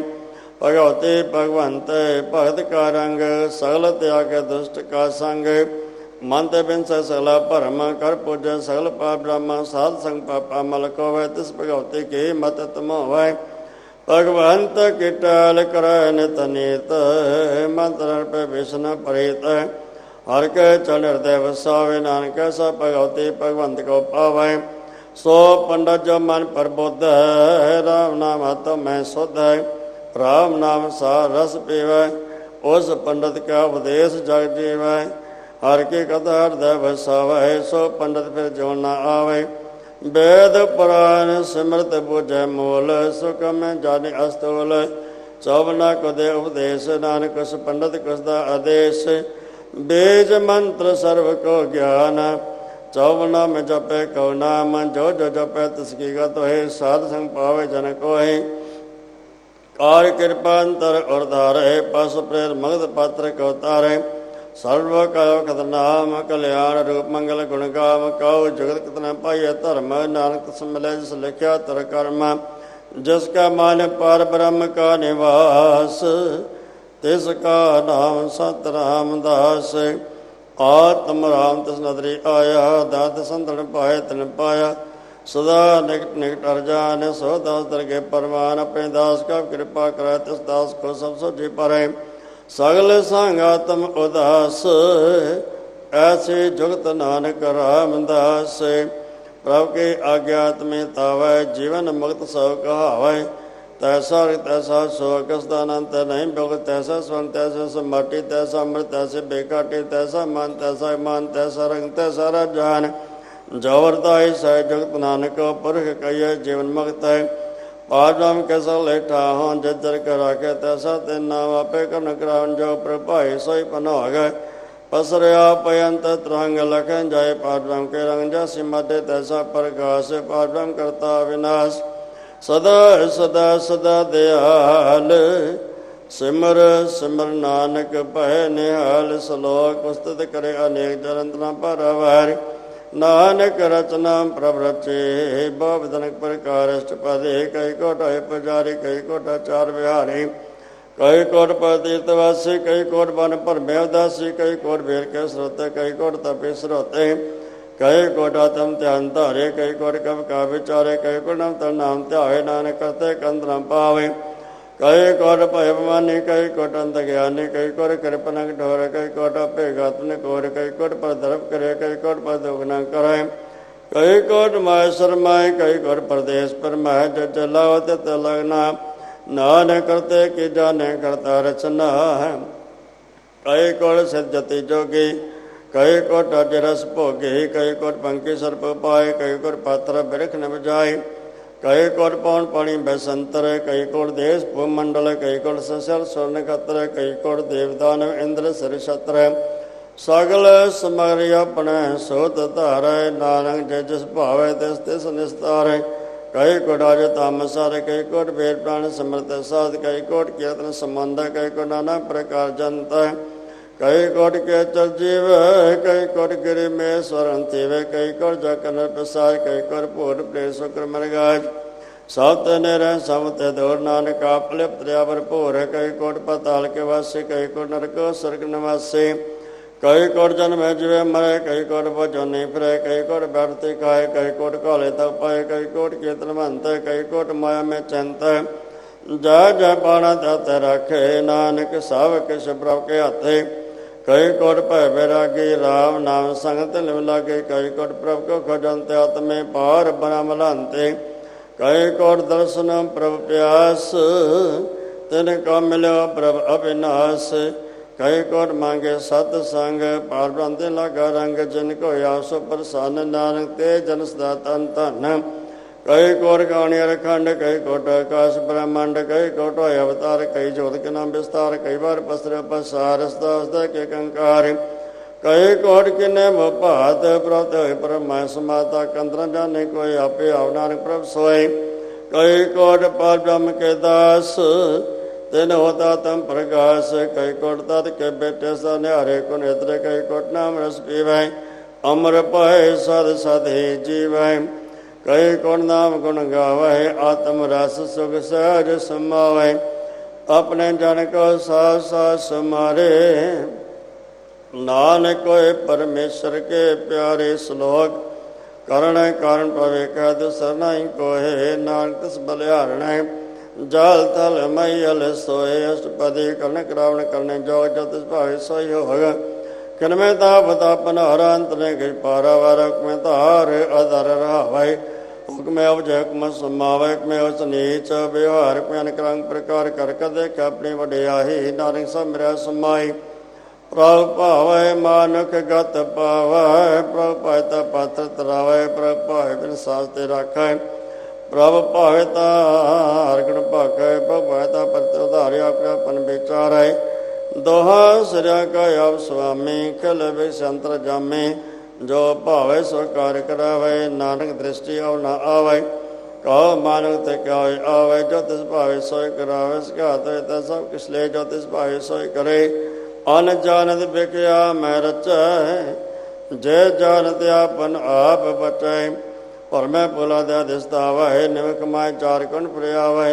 भगवते भगवंत भगत का रंग, सगल त्याग दुष्ट का संग। मंत बिंस सगला परम कर पूजय, सगल पाप ब्रह्म साध संग पापा मलक होवै। तिस भगवती की मत तुम होवै। भगवंत किटाल कर नित, मंत्र पे विष्णु प्रीत। हर के चल हृदय वसावे, नानक सब भगवती भगवंत को पावै। सो पंडित जो मन प्रबुद्ध है, राम नाम तो मैं शुद्ध है। राम नाम सा रस पीवै, उस पंडित का उपदेश जग जीवै। हर की कथा हृदय बसावै, सो पंडित फिर जो न आवे। वेद पुराण सिमृत बुझ मूल, सुख में जाने अस्तूल। चौबना कुदे उपदेश, नानक कुश पंडित कुशदा आदेश। बीज मंत्र सर्व को ज्ञान, चौबना में जपे कौ नाम। जो जो जपे तिसकी गत होहि, साध संग पावे जन कोहि। कार्य कृपांतर और धारे, पशु प्रेर मगध पात्र को तारे। सर्व काव कतनाम, कल्याण रूप मंगल गुण काम। काव जगत कतना पाये धर्म, नानक सम्मिले जिस लिखा तर कर्म। जिसका मान पार ब्रह्म का निवास, तिसका नाम संत रामदास। आत्म राम तिस नदरी आया, दात संतन पाए तन पाया। सदा निकट निकट अर्जान, सो दास दर के परमान। अपने दास का कृपा कराए, तिस दास को सब सो जी परे। सगल सांगा तुम उदास, ऐसे जुगत नानक रामदास। प्रभु के आज्ञात में तावै, जीवन मुक्त सौ कहावै। तैसा तैसा सो कस्तानंत नहीं भोग, तैसा स्वर्ण तैसा सम्माटी। तैसा अमृत तैसे बेकाटी, तैसा मान तैसा मान। तैसा रंग तैसा रब जान, जवरताई सह जुगत नानक पुरख कहिए जीवन मुक्त है। पारम कैसा लेठा हो, जर कर राखे। तैसा तेन नाम आपे कन करावन, जो प्रभाई सोई पन हो गए। पसरया पयंत त्रंग लखन जाए, पारम के रंग जैसी मध्य। तैसा प्रकाश पारम करता विनाश, सदा सदा सदा दयाल। सिमर सिमर नानक पह निहाल, श्लोक पुस्तक करे अनेक जरंतना पर अवहर। नानक रचना प्रभ रचे, बाब जनक प्रकार अष्टपदे। कई कोट है पुजारी, कई कोट चार बिहारी। कई कोट पर तीर्थवासी, कई कोट वन पर मेवदासी। कई कोट भीर के स्रोते, कई कोट तपे स्रोते। कई कोट आतम ध्यान तारे, कई कोट कब का विचारे। कई कोट नम तर नाम त्याहे, नानक करते कंद न पावे। कई कोट भयमानी, कई कोट अंत ज्ञानी। कई कोट कृपनक ढोर, कई कोट अपेगात्मक कोर। कई कोट पर धर्म करे, कई कोट पर दुख न करे। कई कोट माय शरमाए, कई कोट परदेश पर माय। जो चलावते तलगना, नानक करते कि जाने करता रचना। कई कोट सज्जति जोगी, कई कोट अजरस भोगी। कई कोट पंखी सर्प पाए, कई कोट पात्र बिरख न बुझाए। कई कोट पौन पानी बसंतर, कई कोट देश भूमंडल। कई कोट सशर स्वर्ण कत्र, कई कोट देवदान इंद्र सर शत्र। सगल समग्र अपन सोत तार, नानक जय जिस भावे तिस तिस निस्तार। कई कोट आज तामसार, कई कोट वेद प्राण समृत साध। कई कोट कीर्तन संबंध, कई कोट नाना प्रकार जंत। कई कोट के चल जीव, कई कोट गिरी में स्वर्ण थीव। कई कोट जकन प्रसाद, कई कोट पूर्ण प्रे शुक्र मरगाज। सब तेर सब ते दूर, नानक आप लिप्त भरपूर। कई कोट पताल के वासी, कई कोट नरक स्वर्ग निवासी। कई कोट जन्म जीवे मरे, कई कोट भजो नहीं फिरे। कई कोट बैठती खाए, कई कोट काले तक पाए। कई कोट कीर्तन मंत, कई कोट माया में चिंत। जय जय पाणा तत् रखे, नानक सब किश प्रभु के हाथे। कई कोट भय बैरागी, राम नाम संगत लिव लागे। कई कोट प्रभु को खजनते, आत्मे पार बना मलानते। कई कोट दर्शन प्रभु प्यास, तिनको मिलो प्रभु अविनाश। कई कोट मांगे सतसंग, पार ब्रांति लागा रंग। जिनको यासो प्रसन्न, नानक ते जन सदा तन धन। कई कोट गाणी अरखंड, कई कोट आकाश ब्रह्मांड। कई कोट होय अवतार, कई ज्योत के नाम विस्तार। कई बार पसरे पसार, हसता हसता के कंकार। कई कोट किन्ने भपात, प्रभु होय परमा समाता। कंदन जाने कोई आपे, आव नानक प्रभु सोय। कई कोट पार ब्रह्म के दास, तिन होता तम प्रकाश। कई कोट तत् के बेटे सन्यारे को नेत्र। कई कोट नाम रस पीवै, अमर पाए सद सद ही जीवै। कई कोट नाम गुण गावै, आत्म रस सुख सहज समावै। अपने जन को साथ साथ समारे, नानक कोय परमेश्वर के प्यारे। श्लोक करण कारण पवे कह सरनाई कोहे, नानक तिस बलिहारण। जल थल मैल सोए, अष्टपदी करण करावण करने जोग। जब तिस भावे सोई होग। किन में ताप तापन हर, अंत ने गिर पारा। वारक में तार अधर रहा भाई। हुक्मैव जयकुम समावै हुक्मैव सनीच व्यवहार में अनुक्रम प्रकार करकत अपनी वड्याही नानक समरै समाई। प्रभु पावै मानुख गत पावै प्रभु पावै पात्र तरावै प्रभु पावै बिन सास ते राखै प्रभु पावै ता हर गुण भाखै प्रभु पावै ता परत उधारे आपने अपन विचारै। दोहा सिरा का आप स्वामी खिल बिसंतर जामे जो भावै सो कार्य करावै नानक दृष्टि आव न आवै। कहो मानव ते कहो आवै जो तिस भावै सोय करावै सिखा तो सब किस ले जो तिस भावै सोय करे। अन जानत बिकया मैं रचै जे जानत आपन आप बचै। और मैं भुला दया दिसतावै निव कमाए चार कुण प्रियावै।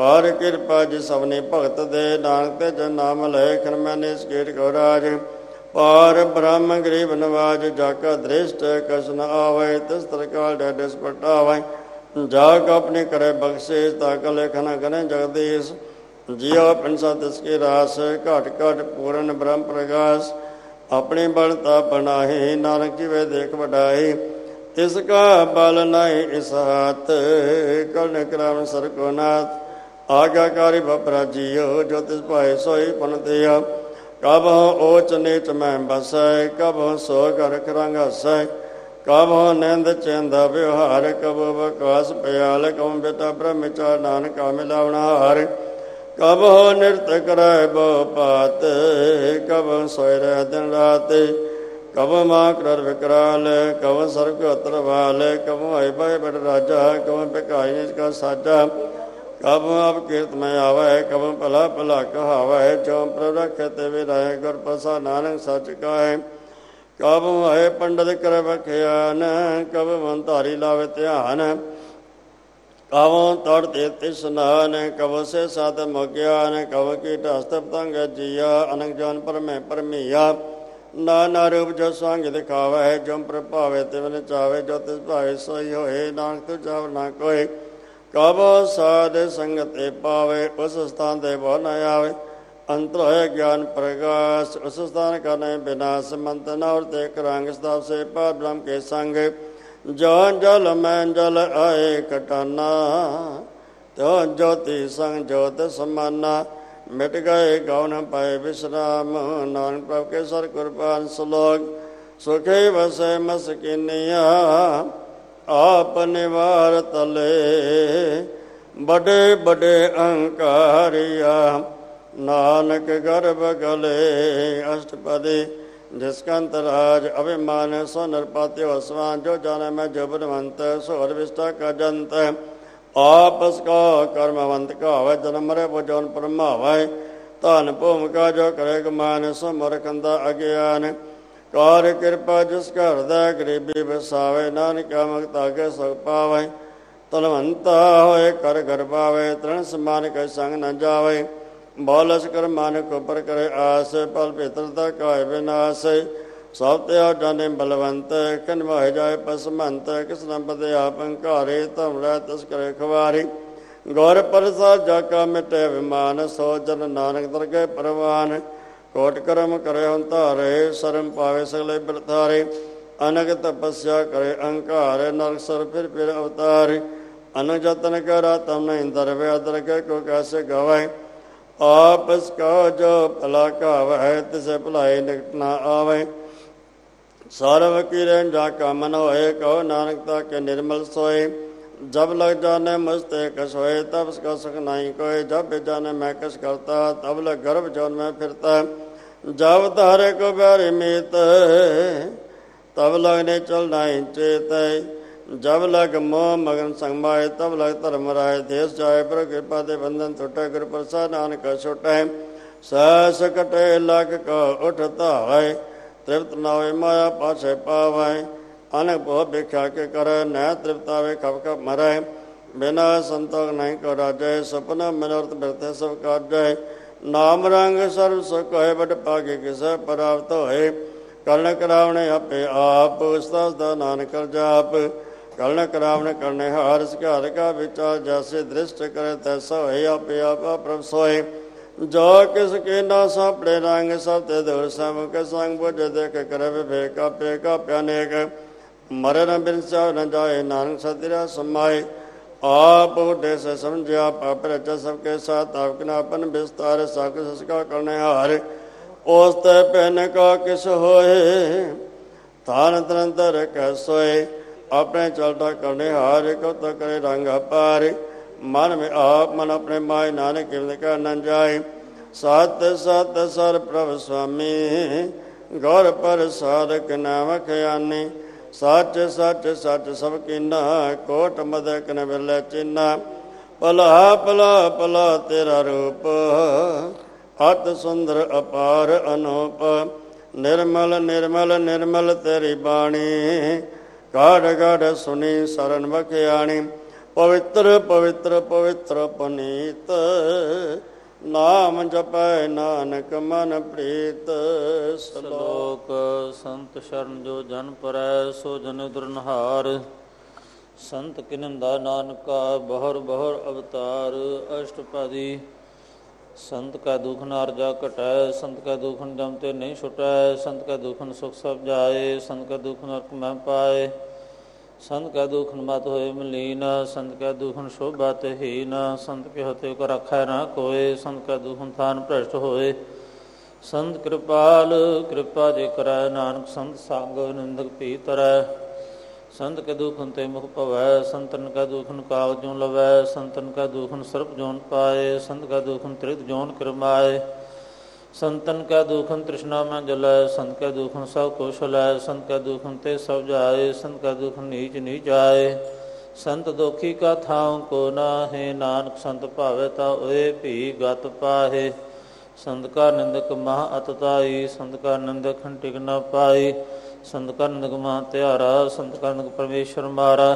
कर कृपा जी सबनी भगत दे नानक ते जन नाम लेखन मैंने सकीर को राज। पार ब्रह्म गरीब नवाज जाका दृष्ट कृष्ण आवै तिस तरकाल डे पटावै। जाक अपनी करे बख्शिश ताक लेखन करे जगदीश। जियो पंसा तिसकी रास घट घट पूर्ण ब्रह्म प्रकाश। अपनी बलता बनाही नानक जी वे देख बढ़ाही। तिसका बल नहीं इस हाथ कल निकराम सर को नाथ। आज्ञाकारी बपरा जियो जो तिस पाए सोई पुन दिया। कब हो ओच नीच में बसै कब हो सो कर रंग हसै। कब हो निंद चेंदा व्यवहार कब बकास प्याल कब बेटा ब्रह्मचार नानक मिलावणहार। कब हो नृत्य कराय बो पात कब सोय रह दिन रात। कब माँ कर विकराल कब सर्व अत्रवाल कब आय भय बट राजा कब बिकाई निज साजा। कब अब कीर्त में आवै कब भला भला कहावै। जो प्रभ रखे ते विराय गुर प्रसा नानक सच गाय। कब आए पंडित कर बख्यान कब मंतारी लावे ध्यान। कव तड़ तीर्थ स्नान कव से सात मोग्यान कव कीट हस्त पतंग जिया। अनक जान पर मैं परमिया नाना रूप जो संग दिखावै। जम प्रभावे तिवन चावे जो तिस भावे सोई होए। नानक तु जाव ना कोई कब साध संगते पावे। उस स्थान दे बो न आवे अंतर होय ज्ञान प्रकाश। उस स्थान का नहीं विनाश मंतना और ते करांग सताव से पार ब्रह्म के संग। जो जल में जल आए कटाना तो ज्योति संग ज्योत समाना। मिट गए गौन पाए विश्राम नानक प्रभु के सर कुर्बान। श्लोक सुखे बसे मस्किनिया आप निवार तले बड़े बड़े अहंकारिया। नानक गर्भ गले अष्टपदी जिसका अंतराज अभिमान सो नरपाति वसवान। जो जाने में जो बनवंत सो हरविष्टा का जंत। आप उसका कर्मवंत का हवै जन्म रे वो जौन परमा हवै। धन भूम का जो करे गुमान सो मूर्खंदा अज्ञान। कार्य कृपा जिसका हृदय गरीबी बसावे नानक मुक्ता के सुख पावै। तलवंता होए कर घर पावे तृण समान के संग न जावे। बौलस कर मानक ऊपर करे आस पल पितरता काय विनाश। सब त्याव जाने बलवंत खन मोह जाए पसमंत। कृष्ण पदे आपंकारी तमरा तस करे खुवारी। गौर प्रसाद जाका मिटे विमान सो जन नानक दरगे परवान। कोट कर्म करे हंतारे शर्म पावे सगले बरतारे। अनग तपस्या करे अहंकार नरक सर फिर फिर अवतार। अनग जतन करा तम नहीं दरवे दरगे को कैसे गवाए। आप इसका जो भला कावै तिसे भलाई निकट न आवै। सर्व किरण जाका मन होए कहो नानकता के निर्मल सोए। जब लग जाने मुझते कस होए तब इसका सुख नहीं कोई। जब भी जाने मैं कस करता तब लग गर्भ जोन में फिरता। जब तारे को बैरी मीत तब लगने चल नहीं चेत। जब लग मोह मगन संगमाए तब लग धर्म राय देश जाए। पर कृपा दे बंधन छुटे गुरु प्रसाद नानक छुटे। सहस कटे लग का उठता है तृप्त न हो माया पाछे पावै। अनक भो भिख्या के करे न तृप्तावे खप खप मरे। बिना संतोख नहीं को राजे सपना मनोरथ व्यर्थ सब काट जाए। नाम रंग सर्व सुख है बट भाग्य किसे प्राप्त होए। कर्ण करावने आपे आप उसदा उसदा नानक जाप। कर्ण करावने करने हार सिकार का विचार जैसे दृष्ट करे तैसा होए। आपे आप प्रभ सोए जो किसके ना सापड़े रंग सब ते दूर सम के संग बुझ देख करे विवेक आपे का प्यानेक। मरे न बिन चाव न जाए, नानक सतरा समाये। आप उपदेश समझा पाप रचा सबके साथ, आपके नापन विस्तार साख सस्का करने हार। ओस्त पहन का किस होए, थान तरंतर कह सोए। अपने चलता करने हार, कब तक करे रंगा पार। मन में आप मन अपने माए, नानक कीमत का न जाए। सत सत सर प्रभु स्वामी, गौर पर साधक नाम खयानी। सच सच सच सब कीना, कोट मदक न मिले चिन्ना। पला पला पला तेरा रूप, अति सुंदर अपार अनूप। निर्मल निर्मल निर्मल तेरी बाणी, गाढ़ गाढ़ सुनी शरण बखयाणी। पवित्र पवित्र पवित्र पुनीत, नाम जपै नानक मन प्रीत। श्लोक संत शरण जो जन परै, सो जन दुरनहार। संत किनंदा नानका, बहुर बहुर अवतार। अष्टपदी संत का दुखन आरजा कटै, संत का दुखन जमते नहीं छुटै। संत का दुखन सुख सब जाए, संत का दुखन अर्क मह पाए। संत का दुखन मत होए मलीन, संत का दुखन शोभा तहीन। संत के हते को रखा न कोय, संत का दुखन थान भ्रष्ट होए। संत कृपाल कृपा जे करय, नानक संत सांग निंदक पी तरय। संत के दुखन ते मुख पवै, संतन का दुखन काल ज्यों लवै। संतन का दुखन सर्प जोन पाए, संत का दुखन त्रित जोन करमाए। संतन का दुखन तृष्णा में जलय, संत का दुखन सब कौशलय। संत का दुखन ते सब जाए, संत का दुखन नीच नीच आए। संत दुखी का थाव को नाहे, नानक संत भावे ताओए भी गत पाहे। संत का निंदक महा अतताई, संत का निंदक टिक न पाई। संत का निंदक महा त्यारा, संत का निंदक परमेश्वर मारा।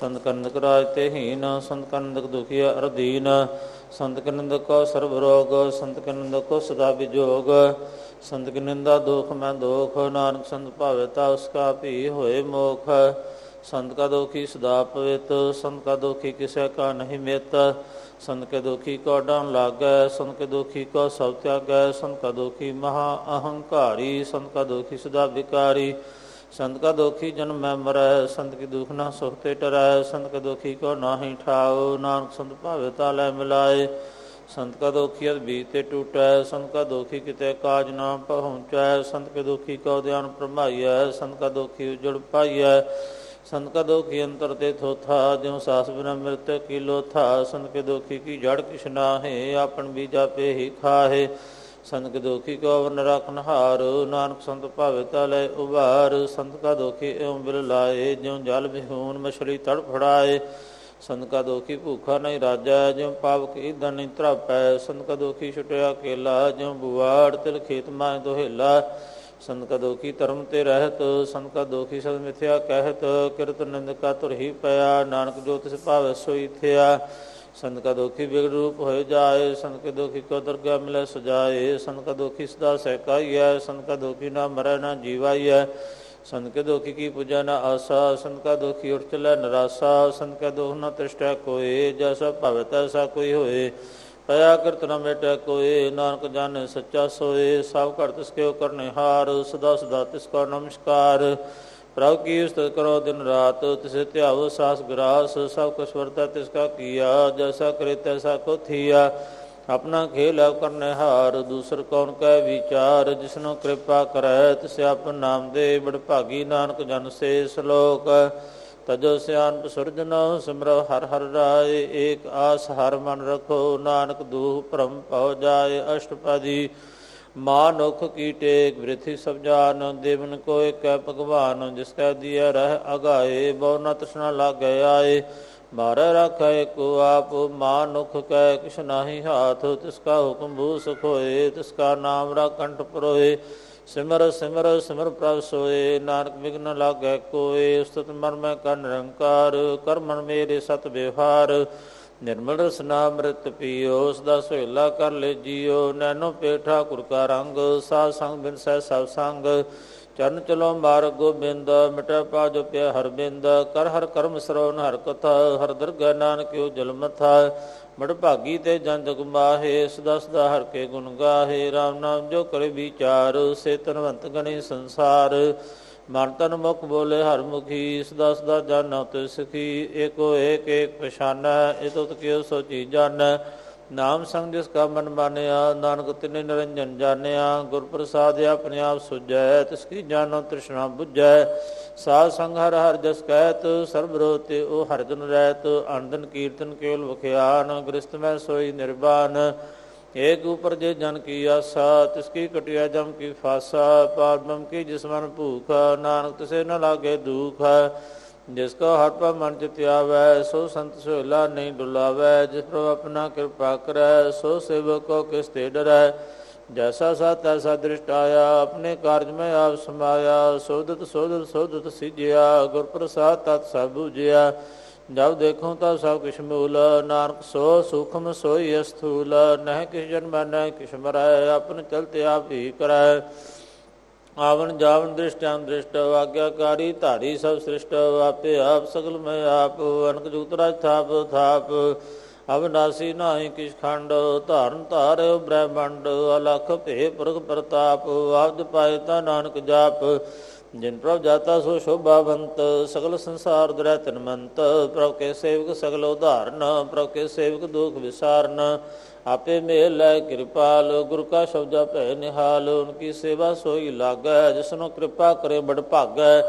संत का निंदक राज तेहीन, संत का निंदक दुखिया अरदीन। संत के निंदक को सर्वरोग, संत के निंदक को सदा विजोग। संत की निंदा दुख मैं दोख, नानक संत भावेता उसका भी होए मोख। संत का दुखी सदा पवित, संत का दुखी किसी का नहीं मित। संत के दुखी को डन लागै, संत के दुखी को सब त्यागै। संत का दुखी महा अहंकारी, संत का दुखी सदा विकारी। संत का दुखी जन्म मैं मरै, संत की दुख न सुखते टरै। संत के दुखी को ना ही ठाओ, नानक संत भावे तालै मिलाए। संत का दुखी अत बीते टूटै, संत का दुखी किते काज ना पहुँचै। संत के दुखी को ध्यान प्रमाइयै, संत का दुखी उजड़ पाइयै। संत का दुखी अंतर ते थोथा, ज्यों सास बिना मृत्यु की लोथा। संत के दुखी की जड़ किछ नाहे, आपन बीजा पे ही खाहे। संत के दुखी को अवन रखनहार, नानक संत भावे तालै उबार। संत का दुखी एवं बिल लाए, ज्यों जल बिहून मछली तड़फड़ाए। संत का दुखी भूखा नहीं राजै, ज्यों पाप की धन नहीं त्रापै। संत का दुखी छुटया अकेला, ज्यों बुआड़ तिल खेत माय दोहेला। संत का दुखी धर्म ते रहत, संत का दुखी सद मिथ्या कहत। किरत निंद का तुर ही पया, नानक जो तिस भावै सोई थिया। संत का दुखी बिगड़ रूप हो जाए, संत के दुखी को दरगाह मिले सजाए। संत का दुखी सदा सहकाई है, संत का दुखी ना मरै ना जीवाई है। संत के दुखी की पूजा न आसा, संत का दुखी उठ चलै निराशा। संत का दुख न तृष्टै कोय, जैसा भावै तैसा कोई होए। पया किरत न मिटै कोय, नानक जाने सच्चा सोए। सब कर तिसके करने हार, सदा सदा तिसको नमस्कार। प्रभु की स्तुति करो दिन रात, तिसे ध्यावो सास ग्रास। सब कुछ वर्ता तिसका किया, जैसा करे तैसा को थिया। अपना खेल अब करने हार, दूसर कौन कह विचार। जिसनु कृपा करै तिसे आपन नाम दे, बड़ भागी नानक जन से। श्लोक तजो सियान सुरजनो, सिमरौ हर हर राय। एक आस हर मन रखो, नानक दूह परम पौ जाय। अष्टपदी मानुख की टेक, वृथि सब जान। देवन को एक भगवान, जिसका दिया रह अगाए। बहु न तृष्णा लागे आए, मारै राखै को आप। मानुख कै किछ नाही हाथ, तिसका हुक्म भू सुख होए। तिसका नाम राकंठ परोए, सिमर सिमर सिमर प्रभ सोए। नानक विघ्न लागै कोय, स्थित मन में कर निरंकार। कर मन मेरे सत व्यवहार, निर्मल रसना अमृत पियो। सदा सुहेला कर ले जियो, नैनो पे ठाकुर का रंग। साध संग बिन सह सब संग, चरण चलो मार्ग गोबिंद। मिटै पाजो प्या हर बिंद, कर हर कर्म सरवण हर कथा। हर दरगह नानक्यो जलमथा, बड़ भागी ते जन जग माहे। सदा सदा हर के गुण गाहे, राम नाम जो करे विचार। से तनवंत गणे संसार, ਮਨ ਤਨ ਮੁਖ ਬੋਲੇ ਹਰਮੁਖੀ, ਸਦਾ ਸਦਾ ਜਾਣਉ ਤਿ ਸਖੀ। ਏਕੋ ਏਕ ਏਕ ਪਛਾਨੈ, ਇਤਿ ਉਤ ਕਿਉ ਸੋ ਚੀਜ ਜਾਣੈ। ਨਾਮ ਸੰਗ ਜਿਸ ਕਾ ਮਨ ਮਾਨਿਆ, ਨਾਨਕ ਤਿਨੇ ਨਿਰੰਜਨ ਜਾਣਿਆ। ਗੁਰ ਪ੍ਰਸਾਦ ਆਪਣੇ ਆਪ ਸੁਝੈ, ਤਿਸ ਕੀ ਜਾਣੋ ਤ੍ਰਿਸ਼ਨਾ ਬੁਝੈ। ਸਾਧ ਸੰਗ ਹਰ ਹਰ ਜਸ ਕਹਿਤ, ਸਰਬ ਰੋਗ ਤੇ ਉਹ ਹਰਿ ਦਿਨ ਰਹਿਤ। ਅਨੰਦਨ ਕੀਰਤਨ ਕੇਵਲ ਵਖਿਆਨ, ਗ੍ਰਸਤ ਮੈਂ ਸੋਈ ਨਿਰਵਾਨ। ਏਕ ਉਪਰ ਜੇ ਜਨ ਕੀ ਆਸਾ, ਤਿਸ ਕੀ ਕਟਿਆ ਜਮ ਕੀ ਫਾਸਾ। ਪਾਪ ਮਮ ਕੀ ਜਿਸ ਮਨ ਭੂਖ, ਨਾਨਕ ਤਿਸੇ ਨ ਲਾਗੇ ਦੁਖ। ਜਿਸ ਕੋ ਹਰਿ ਭਵ ਮਨ ਚਿਤ ਆਵੈ, ਸੋ ਸੰਤ ਸੋਹਿਲਾ ਨਹੀਂ ਡੁਲਾਵੈ। ਜਿਸ ਪ੍ਰਭ ਆਪਣਾ ਕਿਰਪਾ ਕਰੈ, ਸੋ ਸੇਵਕ ਕੋ ਕਿਸ ਤੇ ਡਰੈ। ਜੈਸਾ ਸਾ ਤੈਸਾ ਦ੍ਰਿਸ਼ਟ ਆਇਆ, ਆਪਣੇ ਕਾਰਜ ਮੈਂ ਆਪ ਸਮਾਇਆ। ਸੋਧਿਤ ਸੋਧਿਤ ਸੋਧਿਤ ਸਿਜਿਆ, ਗੁਰ ਪ੍ਰਸਾਦ ਤਤ ਸਭ ਬੁਝਿਆ। ਜਬ ਦੇਖੋ ਤਾਂ ਸਭ ਕਿਛ ਮੂਲ, ਨਾਨਕ ਸੋ ਸੂਖਮ ਸੋਈ ਅਸਥੂਲ। ਨਹਿ ਕਿਛ ਜਨਮੈ ਨਹਿ ਕਿਛ ਮਰੈ, ਆਪਨ ਚਲਤ ਆਪ ਹੀ ਕਰੈ। ਆਵਨ ਜਾਵਨ ਦ੍ਰਿਸ਼ਟ ਅੰਦ੍ਰਿਸ਼ਟ, ਆਗਿਆਕਾਰੀ ਧਾਰੀ ਸਭ ਸ੍ਰਿਸ਼ਟ। ਆਪੇ ਆਪ ਸਗਲ ਮੈਂ ਆਪ, ਅਨਕ ਜੁਗਤ ਰਾਜ ਥਾਪ ਥਾਪ। ਅਵਿਨਾਸੀ ਨਾਹੀ ਕਿਛ ਖੰਡ, ਧਾਰਨ ਧਾਰਿਓ ਬ੍ਰਹਮੰਡ। ਅਲਖ ਭੇ ਪੁਰਖ ਪ੍ਰਤਾਪ, ਆਵਦ ਪਾਏ ਤਾ ਨਾਨਕ ਜਾਪ। ਜਿਨ ਪ੍ਰਭ ਜਾਤਾ ਸੋ ਸ਼ੋਭਾਵੰਤ, ਸਗਲ ਸੰਸਾਰ ਦ੍ਰੈ ਤਨਮੰਤ। ਪ੍ਰਭ ਕੇ ਸੇਵਕ ਸਗਲ ਉਧਾਰਨ, ਪ੍ਰਭ ਕੇ ਸੇਵਕ ਦੁਖ ਵਿਸਾਰਨ। ਆਪੇ ਮੇਲ ਲੈ ਕਿਰਪਾਲ, ਗੁਰ ਕਾ ਸ਼ਬਦਾ ਭੈ ਨਿਹਾਲ। ਉਨਕੀ ਸੇਵਾ ਸੋਈ ਲਾਗੈ, ਜਿਸਨੂੰ ਕਿਰਪਾ ਕਰੇ ਬੜ ਭਾਗੈ।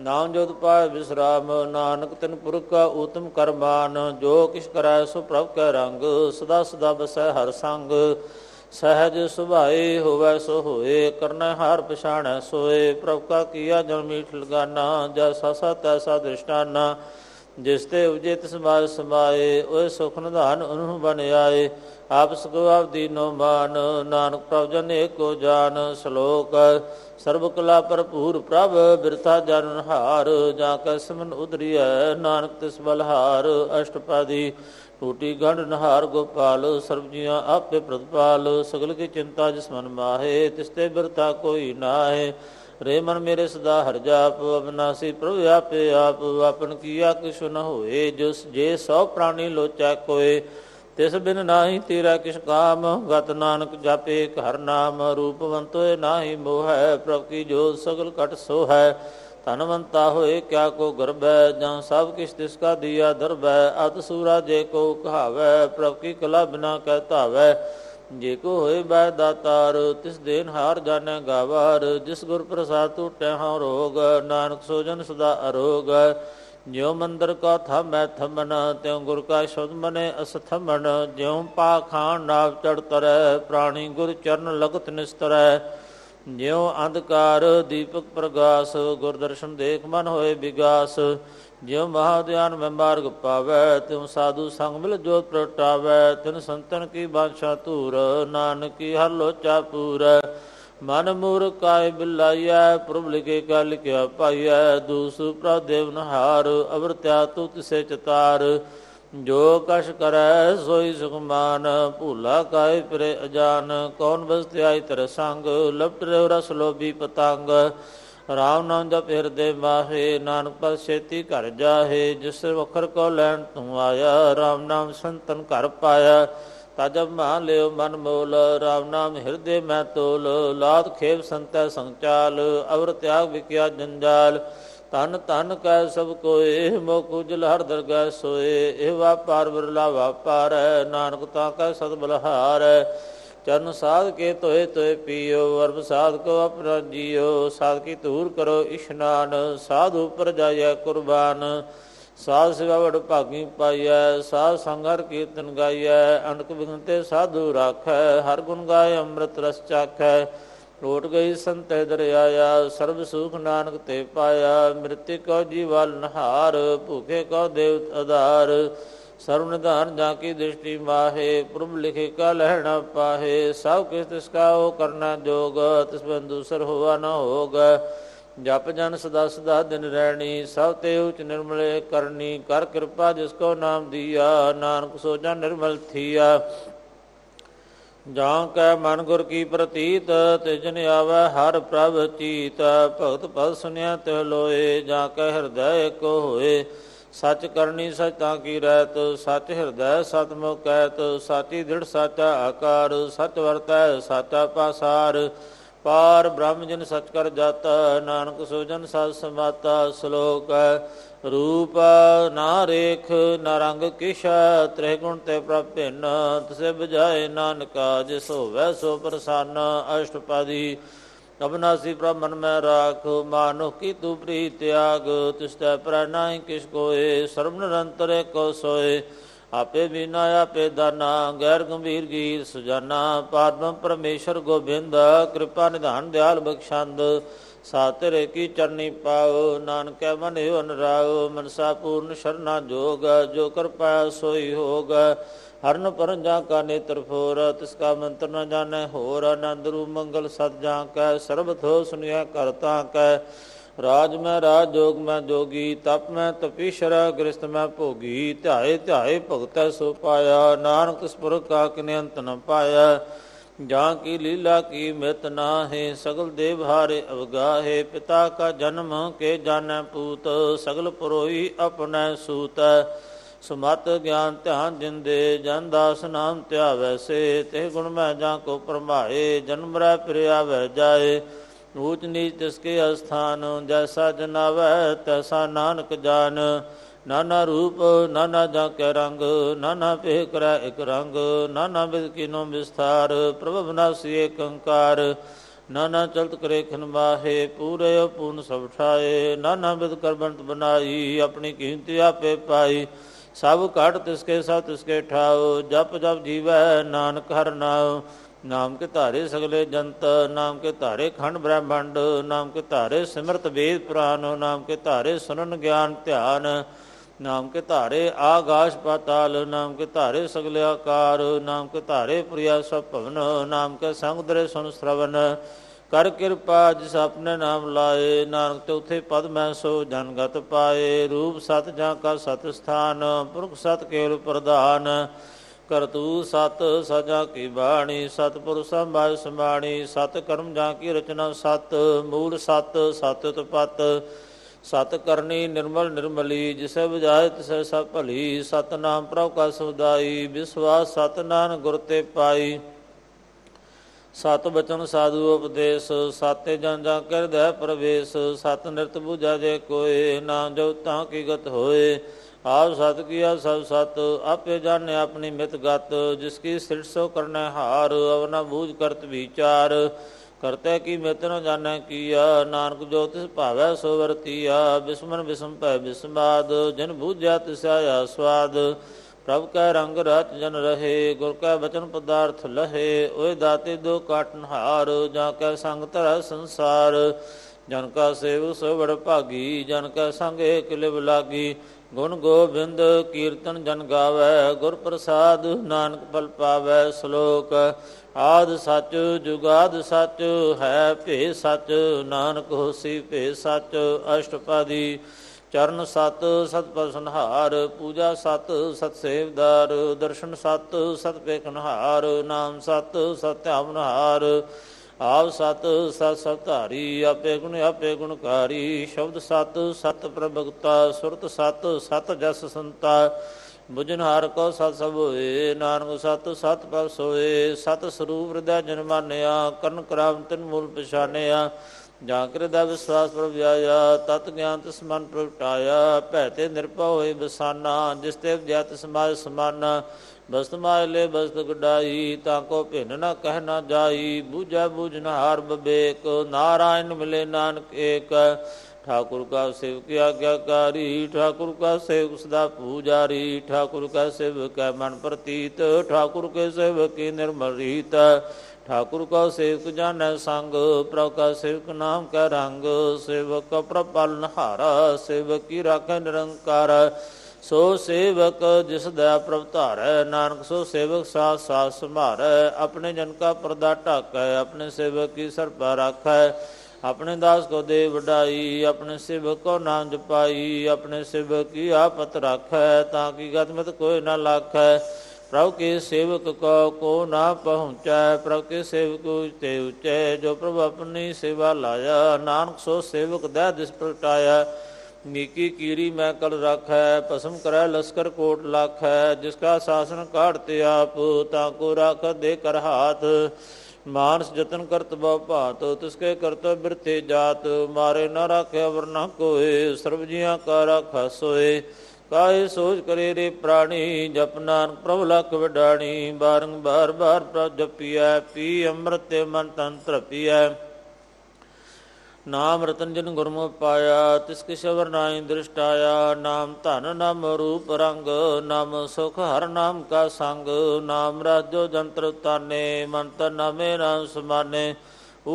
ਨਾਮ ਜੋਤ ਪਾਇ ਵਿਸਰਾਮ, ਨਾਨਕ ਤਿਨ ਪੁਰਖ ਕਾ ਊਤਮ ਕਰਮਾਨ। ਜੋ ਕਿਛ ਕਰੈ ਸੋ ਪ੍ਰਭ ਕੈ ਰੰਗ, ਸਦਾ ਸਦਾ ਬਸੈ ਹਰਿ ਸੰਗ। ਸਹਿਜ ਸੁਭਾਏ ਹੋਵੈ ਸੋ ਹੋਏ, ਕਰਨੈ ਹਾਰ ਪਛਾਣੈ ਸੋਏ। ਪ੍ਰਭ ਕਾ ਕੀਆ ਜਨ ਮੀਠ ਲਗਾਨਾ, ਜੈਸਾ ਸਾ ਤੈਸਾ ਦ੍ਰਿਸ਼ਟਾਨਾ। ਜਿਸ ਤੇ ਉਪਜੇ ਤਿਸ ਮਾਇ ਸਮਾਏ, ਓਏ ਸੁਖ ਨਿਧਾਨ ਉਹਨੂੰ ਬਣ ਆਏ। ਆਪ ਸਗਵਾ ਦੀਨੋ ਮਾਨ, ਨਾਨਕ ਪ੍ਰਭ ਜਨ ਏਕੋ ਜਾਨ। ਸਲੋਕ ਸਰਬ ਕਲਾ ਭਰਪੂਰ ਪ੍ਰਭ, ਬਿਰਥਾ ਜਨ ਹਾਰ। ਜਾਂ ਕੈ ਸਿਮਨ ਉਧਰੀਐ, ਨਾਨਕ ਤਿਸ ਬਲਹਾਰ। ਅਸ਼ਟਪਦੀ ਟੂਟੀ ਗੰਢ ਨਹਾਰ ਗੋਪਾਲ, ਸਰਬ ਜੀਆਂ ਆਪੇ ਪ੍ਰਤਪਾਲ। ਸਗਲ ਕੀ ਚਿੰਤਾ ਜਿਸ ਮਨ ਮਾਹੇ, ਤਿਸ ਤੇ ਬਿਰਥਾ ਕੋਈ ਨਾਹੇ। ਰੇ ਮਨ ਮੇਰੇ ਸਦਾ ਹਰਿ ਜਾਪ, ਅਵਿਨਾਸੀ ਪ੍ਰਭ ਆਪੇ ਆਪ। ਆਪਨ ਕੀਆ ਕਿਛੁ ਨ ਹੋਏ, ਜਿਸ ਜੇ ਸਭ ਪ੍ਰਾਣੀ ਲੋਚੈ ਕੋਇ। ਤਿਸ ਬਿਨ ਨਾਹੀ ਤੇਰਾ ਕਿਛ ਕਾਮ, ਗਤ ਨਾਨਕ ਜਪ ਏਕ ਹਰਿ ਨਾਮ। ਰੂਪਵੰਤ ਹੋਇ ਨਾਹੀ ਮੋਹੈ, ਪ੍ਰਭ ਕੀ ਜੋਤਿ ਸਗਲ ਘਟ ਸੋਹੈ। ਧਨਵੰਤਾ ਹੋਏ ਕਿਆ ਕੋ ਗਰਭੈ, ਜਾਂ ਸਭ ਕਿਛ ਤਿਸ ਕਾ ਦੀਆ ਦਰਭੈ। ਅਤਿ ਸੂਰਾ ਜੇ ਕੋ ਕਹਾਵੈ, ਪ੍ਰਭ ਕੀ ਕਲਾ ਬਿਨਾ ਕਹਿ ਧਾਵੈ। ਜੇ ਕੋ ਹੋਏ ਬੈ ਦਾਤਾਰ, ਤਿਸ ਦੇਨ ਹਾਰ ਜਾਣੈ ਗਾਵਾਰ। ਜਿਸ ਗੁਰ ਪ੍ਰਸਾਦ ਟੁਟੈ ਹਉ ਰੋਗ, ਨਾਨਕ ਸੋ ਜਨ ਸਦਾ ਅਰੋਗ। ਜਿਉ ਮੰਦਰ ਕਾ ਥਮੈ ਥਮਨ, ਤਿਉ ਗੁਰ ਕਾ ਸ਼ਬਦ ਮਨੇ ਅਸਥਮਨ। ਜਿਉ ਪਾਖਾਨ ਨਾਵ ਚੜ ਤਰੈ, ਪ੍ਰਾਣੀ ਗੁਰ ਚਰਨ ਲਗਤ ਨਿਸਤਰੈ। ਜਿਉ ਅੰਧਕਾਰ ਦੀਪਕ ਪ੍ਰਗਾਸ, ਗੁਰ ਦਰਸ਼ਨ ਦੇਖ ਮਨ ਹੋਏ ਵਿਗਾਸ। ਜਿਉ ਮਹਾ ਧਿਆਨ ਮੈਂ ਮਾਰਗ ਪਾਵੈ, ਤਿਉ ਸਾਧੂ ਸੰਗ ਮਿਲ ਜੋਤ ਪ੍ਰਗਟਾਵੈ। ਤਿਨ ਸੰਤਨ ਕੀ ਬਾਛਾ ਧੂਰ, ਨਾਨਕੀ ਹਰਿ ਲੋਚਾ ਪੂਰ। ਮਨ ਮੂਰ ਕਾਇ ਬਿਲਾਈਐ, ਪ੍ਰਭ ਲਿਖੇ ਕਾ ਲਿਖਿਆ ਪਾਈਐ। ਦੂਸੁ ਪ੍ਰਭ ਦੇਵ ਨਹਾਰ, ਅਵਰਤਿਆ ਤੂ ਤਿਸੇ ਚਤਾਰ। ਜੋ ਕਛ ਕਰੈ ਸੋਈ ਸੁਖ ਮਾਨ, ਭੂਲਾ ਕਾਇ ਪਰੇ ਅਜਾਨ। ਕੌਣ ਬਸਤਿਆਈ ਤਰ ਸੰਗ, ਲਪਟ ਰਿਉ ਰਸ ਲੋਭੀ ਪਤੰਗ। ਰਾਮ ਨਾਮ ਜਪ ਹਿਰਦੇ ਮਾਹੇ, ਨਾਨਕ ਪਦ ਛੇਤੀ ਘਰ ਜਾਹੇ। ਜਿਸ ਵਖਰ ਕੋ ਲੈਣ ਤੂੰ ਆਇਆ, ਰਾਮ ਨਾਮ ਸੰਤਨ ਘਰ ਪਾਇਆ। ਤਜਬ ਮਾ ਲਿਓ ਮਨ ਮੋਲ, ਰਾਮ ਨਾਮ ਹਿਰਦੇ ਮੈਂ ਤੋਲ। ਲਾਤ ਖੇਵ ਸੰਤੈ ਸੰਚਾਲ, ਅਵਰ ਤਿਆਗ ਵਿਕਿਆ ਜੰਜਾਲ। ਧਨ ਧਨ ਕੈ ਸਭ ਕੋਇ, ਮੋਹ ਕੁਜਲ ਹਰ ਦਰਗਹਿ ਸੋਏ। ਇਹ ਵਾਪਾਰ ਬਿਰਲਾ ਵਾਪਾਰੈ, ਨਾਨਕ ਤਾਂ ਕੈ ਸਦ ਬਲਹਾਰੈ। ਚਰਨ ਸਾਧ ਕੇ ਧੋਏ ਧੋਏ ਪੀਓ, ਅਰਬ ਸਾਧ ਕੋ ਆਪਣਾ ਜੀਓ। ਸਾਧ ਕੀ ਧੂਰ ਕਰੋ ਇਸ਼ਨਾਨ, ਸਾਧੂ ਉਪਰ ਜਾਇਐ ਕੁਰਬਾਨ। ਸਾਧ ਸੇਵਾ ਵਡ ਭਾਗੀ ਪਾਈਐ, ਸਾਧ ਸੰਗ ਹਰਿ ਕੀਰਤਨ ਗਾਈਐ। ਅਣਕ ਬਿਘਨ ਤੇ ਸਾਧੂ ਰਾਖੈ, ਹਰਿ ਗੁਣ ਗਾਏ ਅੰਮ੍ਰਿਤ ਰਸ ਚਾਖੈ। ਲੋਟ ਗਈ ਸੰਤੈ ਦਰਿਆਇਆ, ਸਰਬ ਸੁਖ ਨਾਨਕ ਤੇ ਪਾਇਆ। ਮ੍ਰਿਤਿ ਕਉ ਜੀਵਾ ਨਹਾਰ, ਭੂਖੇ ਕਉ ਦੇਵਤ ਆਧਾਰ। ਸਰਬ ਨਿਧਾਨ ਜਾਂ ਕੀ ਦ੍ਰਿਸ਼ਟੀ ਮਾਹੇ, ਪ੍ਰਭ ਲਿਖੇ ਕਾ ਲਹਿਣਾ ਪਾਹੇ। ਸਭ ਕਿਛ ਤਿਸ ਕਾ ਉਹ ਕਰਨਾ ਜੋਗ, ਤਿਸ ਬਿਨ ਦੂਸਰ ਹੋਵਾ ਨਾ ਹੋਗ। ਜਪ ਜਨ ਸਦਾ ਸਦਾ ਦਿਨ ਰਹਿਣੀ, ਸਭ ਤੇ ਉਚ ਨਿਰਮਲ ਕਰਨੀ। ਕਰ ਕਿਰਪਾ ਜਿਸ ਕੋ ਨਾਮ ਦੀਆ, ਨਾਨਕ ਸੋ ਜਨ ਨਿਰਮਲ ਥੀਆ। ਜਾਂ ਕੈ ਮਨ ਗੁਰ ਕੀ ਪ੍ਰਤੀਤ, ਤਿਜਨ ਆਵੈ ਹਰ ਪ੍ਰਭ ਚੀਤ। ਭਗਤ ਪਦ ਸੁਨਿਆ ਤਿਹ ਲੋਏ, ਜਾਂ ਕੈ ਹਿਰਦੈ ਏਕ ਹੋਏ। ਸੱਚ ਕਰਨੀ ਸਚ ਤਾਂ ਕੀ ਰਹਿਤ, ਸਚ ਹਿਰਦੈ ਸਤਿ ਮੁਹ ਕਹਿਤ। ਸਾਚੀ ਦ੍ਰਿੜ ਸਾਚਾ ਆਕਾਰ, ਸਚ ਵਰਤੈ ਸਾਚਾ ਪਾਸਾਰ। पार ब्रह्म जिन सच कर जाता, नानक सो जन सत समाता। श्लोक रूप ना रेख न रंग किशा, त्रिह गुण ते प्राभिन्न। तिसे बजाय नानका, जिसो वै सो प्रसन्न। अष्टपादी अविनासी प्रभ मन में राख, मानुख की तू प्रीति त्याग। तिसते पर नाहि किस कोय, सर्व निरंतर को सोय। आपे बीना आपे दाना, गैर गंभीर गीर सुजाना। पाद्म परमेश्वर गोबिंद, कृपा निधान दयाल बख्शांद। सातरे की चरनी पाओ, नानक मन हो अनुराओ। मनसा पूर्ण शरणा जोग, जो कर पाया सोई होग। हरन परन जा का नेत्र फोर, तिसका मंत्र न जाने होर। आनंद रूप मंगल सत जा कै, सर्वथो सुनिया करता कै। राज मैं राज, जोग मैं जोगी। तप मैं तपीश्वर, गृहस्थ मैं भोगी। ध्याय ध्याय भगत सो पाया, नानक स्पुर का किने अंत न पाया। जा की लीला की मित नाहे, सगल देव हारे अवगाहे। पिता का जन्म के जाने पूत, सगल पुरोहि अपने सूत। सुमत ज्ञान ध्यान जिंदे, जन दास नाम त्यावै से। ते गुण मैं जा को परमाए, जन्म रै प्रिया वह जाए। ऊच नीच तिसके स्थान, जैसा जनावै तैसा नानक जान। नाना रूप नाना जाके रंग, नाना पेह करै एक रंग। नाना बिद कीनो विस्तार, प्रभु बनासी एक अंकार। नाना चलत करे खन बाहे, पूरे पूर्ण सब ठाए। नाना बिद कर बनत बनाई, अपनी कीमती आपे पाई। सब काट तिसके सब तिसके ठाओ, जप जप जीवै नानक हर नाओ। नाम के धारे सगले जंत, नाम के धारे खंड ब्रह्मांड। नाम के धारे सिमरत वेद पुराण, नाम के धारे सुनन ज्ञान ध्यान। नाम के धारे आकाश पाताल, नाम के धारे सगले आकार। नाम के धारे प्रिया सब भवन, नाम के संग दरे सुन श्रवण। कर कृपा जिस अपने नाम लाए, नानक चौथे पद मैं सो जनगत पाए। रूप सत जा का सत स्थान, पुरख सत केवल प्रधान। करतू सत सजा की बाणी, सतपुरुष संभाय समाणी। सत कर्म जा की रचना सत, मूल सत सत उत्पत। सत करनी निर्मल निर्मली, जिसे बुझाए तिसे सब भली। सत नाम प्रभु का सुदाई, विश्वास सत नानक गुर ते पाई। सत बचन साधु उपदेश, साते जन जा कर दे प्रवेश। सत निरत बुझा जे कोय, ना जो ता की गत होए। आप सत किया सब सत, आपे जाने अपनी मित गत। जिसकी सिरसो करने हार, अवना बूझ करत विचार। करते की मित न जाने किया, नानक जो तिस भावै सो वर्तिया। बिस्मन बिस्म भै बिस्माद, जिन बूझा तिस आया स्वाद। प्रभ कै रंग रच जन रहे, गुर कै बचन पदार्थ लहे। ओए दाते दो काटन हार, जा कै संग धरै संसार। जन का सेव सो बड़ भागी, जन कै संग एक लिव लागी। गुण गोबिंद कीर्तन जन गावै, गुर प्रसाद नानक फल पावै। श्लोक आद सच जुगाद सच है भे सच, नानक होसी भे सच। अष्टपादी चरण सत सत परसनहार, पूजा सत सत सेवदार। दर्शन सत सत पेखनहार, नाम सत सत ध्यावनहार। आप सत सत सतधारी, आपे गुण आपे गुणकारी। शब्द सत सत प्रभगता, सुरत सत सत जस संता। बुझनहार को सत सब होए, नानक सत सत पर सोए। सत स्वरूप हृदय जन मानिया, कर्ण क्राम तिन मूल पछानिया। जांक हृदय विश्वास प्रव्याया, तत् ज्ञान तिस मन प्रगटाया। भय ते निरभय होए बसाना, जिस ते उपजै तिस माहि समाना। बस्त मायले बस्त गुडाई, ताको भिन्न न कह न जाई। बूझा बूझनहार बबेक, नारायण मिले नानक एक। ठाकुर का सेवक आज्ञाकारी, ठाकुर का सेवक सदा पूजारी। ठाकुर का सेवक है मन प्रतीत, ठाकुर के सेवक की निर्मल रीत। ठाकुर का सेवक जानै संग, प्रभु का सेवक नाम कै रंग। सेवक का प्रपालन हारा, सेवक की राखै निरंकार। सो सेवक जिस दया प्रभु धारै, नानक सो सेवक साथ साथ सम्हारै। अपने जन का पर्दा ढाकै, अपने सेवक की सरपा राखै। अपने दास को दे वडाई, अपने सेवक को नाम जपाई। अपने सेवक की आपत राखै, ताकि गत मित कोई न लाखै। प्रभु के सेवक को को ना पहुँचै, प्रभु के सेवक उचते उचै। जो प्रभु अपनी सेवा लाया, नानक सो सेवक दया दिस प्रगटाया। नीकी कीरी मैं कल राखै, भस्म करै लस्कर कोट लाखै। जिसका शासन काटते आप, ताको राख दे कर हाथ। मानस जतन करत बापा तो तिसके करत बिरते जात मारे न राखे वरना कोय सर्व जिया का राखा सोय काहे सोच करे रे प्राणी जप नानक प्रभु लख वडाणी बारंबार बार प्रभ जपिया पी अमृत मन तन तृपिया नाम रतन जन गुरमुख पाया तिसके शबर नाई दृष्टाया नाम धन नाम रूप रंग नाम सुख हर नाम का संग नाम राजो जंत्र ताने मंत्र नामे नाम समाने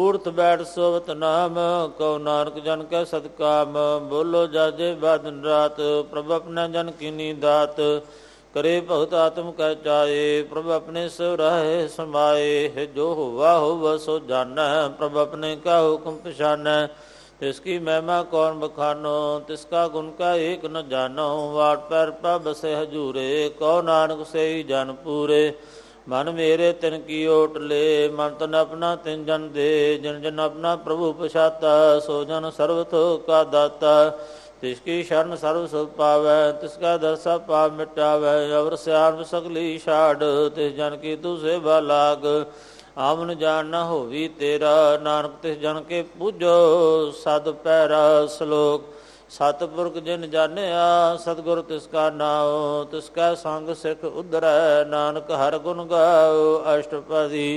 ऊर्थ बैठ सोवत नाम कौ नानक जन के सदकाम बोलो जाजे बादन रात प्रभु अपने जन की नीदात करे भगत आत्म कह जाए प्रभु अपने सो रहे समाये जो हुआ हो सो जान प्रभु अपने का हुक्म पहचान तिसकी महिमा कौन बखानो तिसका गुण का एक न जानो वाट पैर पा बसे हजूरे कौ नानक से ही जन पूरे मन मेरे तिन की ओट ले मन तन अपना तिन जन दे जिन जन अपना प्रभु पछाता सो जन सर्वथो का दाता तिसकी शरण सर्व सुख पावै तिसका दर्शा पाप मिटावै अवर सियान सकली छाड़ तिस जन की तू सेवा लाग आमन जान न होवी तेरा नानक तिस जन के पूजो सद पैरा श्लोक सतपुरख जिन जानिया सतगुर तिसका नाओ तिसका संग सिख उधरै नानक हर गुण गाओ अष्टपदी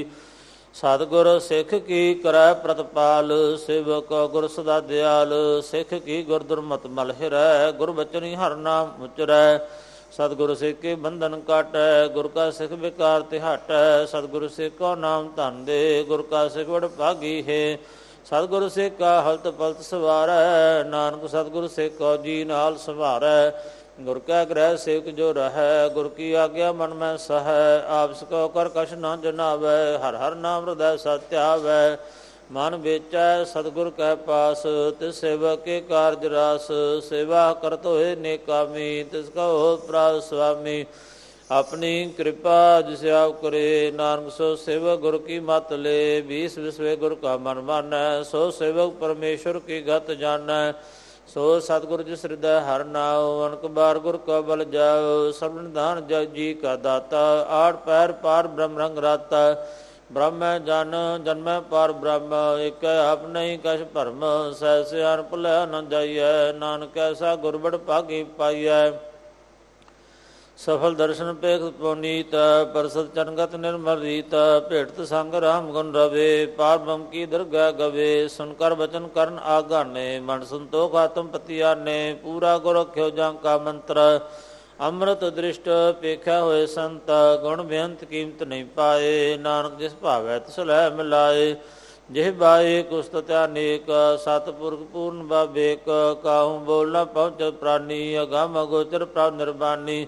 सतगुर सिख की करै प्रतपाल सेवक गुर सदा दयाल सिख की गुर दुर्मत मल हिरै गुर बचनी हर नाम उचरै सतगुर सिख के बंधन काटै गुर का सिख विकार तिहाटै सतगुर सिख को नाम धन दे गुर का सिख बड़ भागी है सतगुर सिख का हलत पलत सवारै नानक सतगुर सिख को जी नाल संवारै गुर का ग्रह सेवक जो रहै गुर की आज्ञा मन में सहै आप सको कर कश न जनावै हर हर नाम हृदय सत्यावै मन बेचै सतगुर कै पास तिस सेवक के कारज रास सेवा करत होए नेकामी तिसका हो प्राप स्वामी अपनी कृपा जिसे आप करे नानक सो सेवक गुर की मत ले बीस विश्व गुर का मन मानै सो सेवक परमेश्वर की गत जानै सो सतगुरु जिस हृदय हर नाओ अनक बार गुर का बल जाओ सर्व निधान जग जी का दाता आठ पैर पार ब्रह्म रंग राता ब्रह्म जन जन्म पार ब्रह्म एक आप नहीं कश भरम सह सियान भुल न जाइए नानक ऐसा गुरबड़ भागी पाइए सफल दर्शन पेख पुनीत परसद चनगत निर्मल रीत भेटत संग राम गुण रवे पार ब्रह्म की दरगाह गवे सुनकर वचन करण आगाने मन संतोख आत्म पतिया ने पूरा गुर रख्यो जां का मंत्र अमृत दृष्ट पेख्या होए संत गुण बेअंत कीमत नहीं पाए नानक जिस भावै तिस लहु मिलाए जिह बाए कुसत त्यानेक सतपुरख पूर्ण बाबेक काहू बोल न पहुँच प्राणी अगम अगोचर प्रभ निर्बानी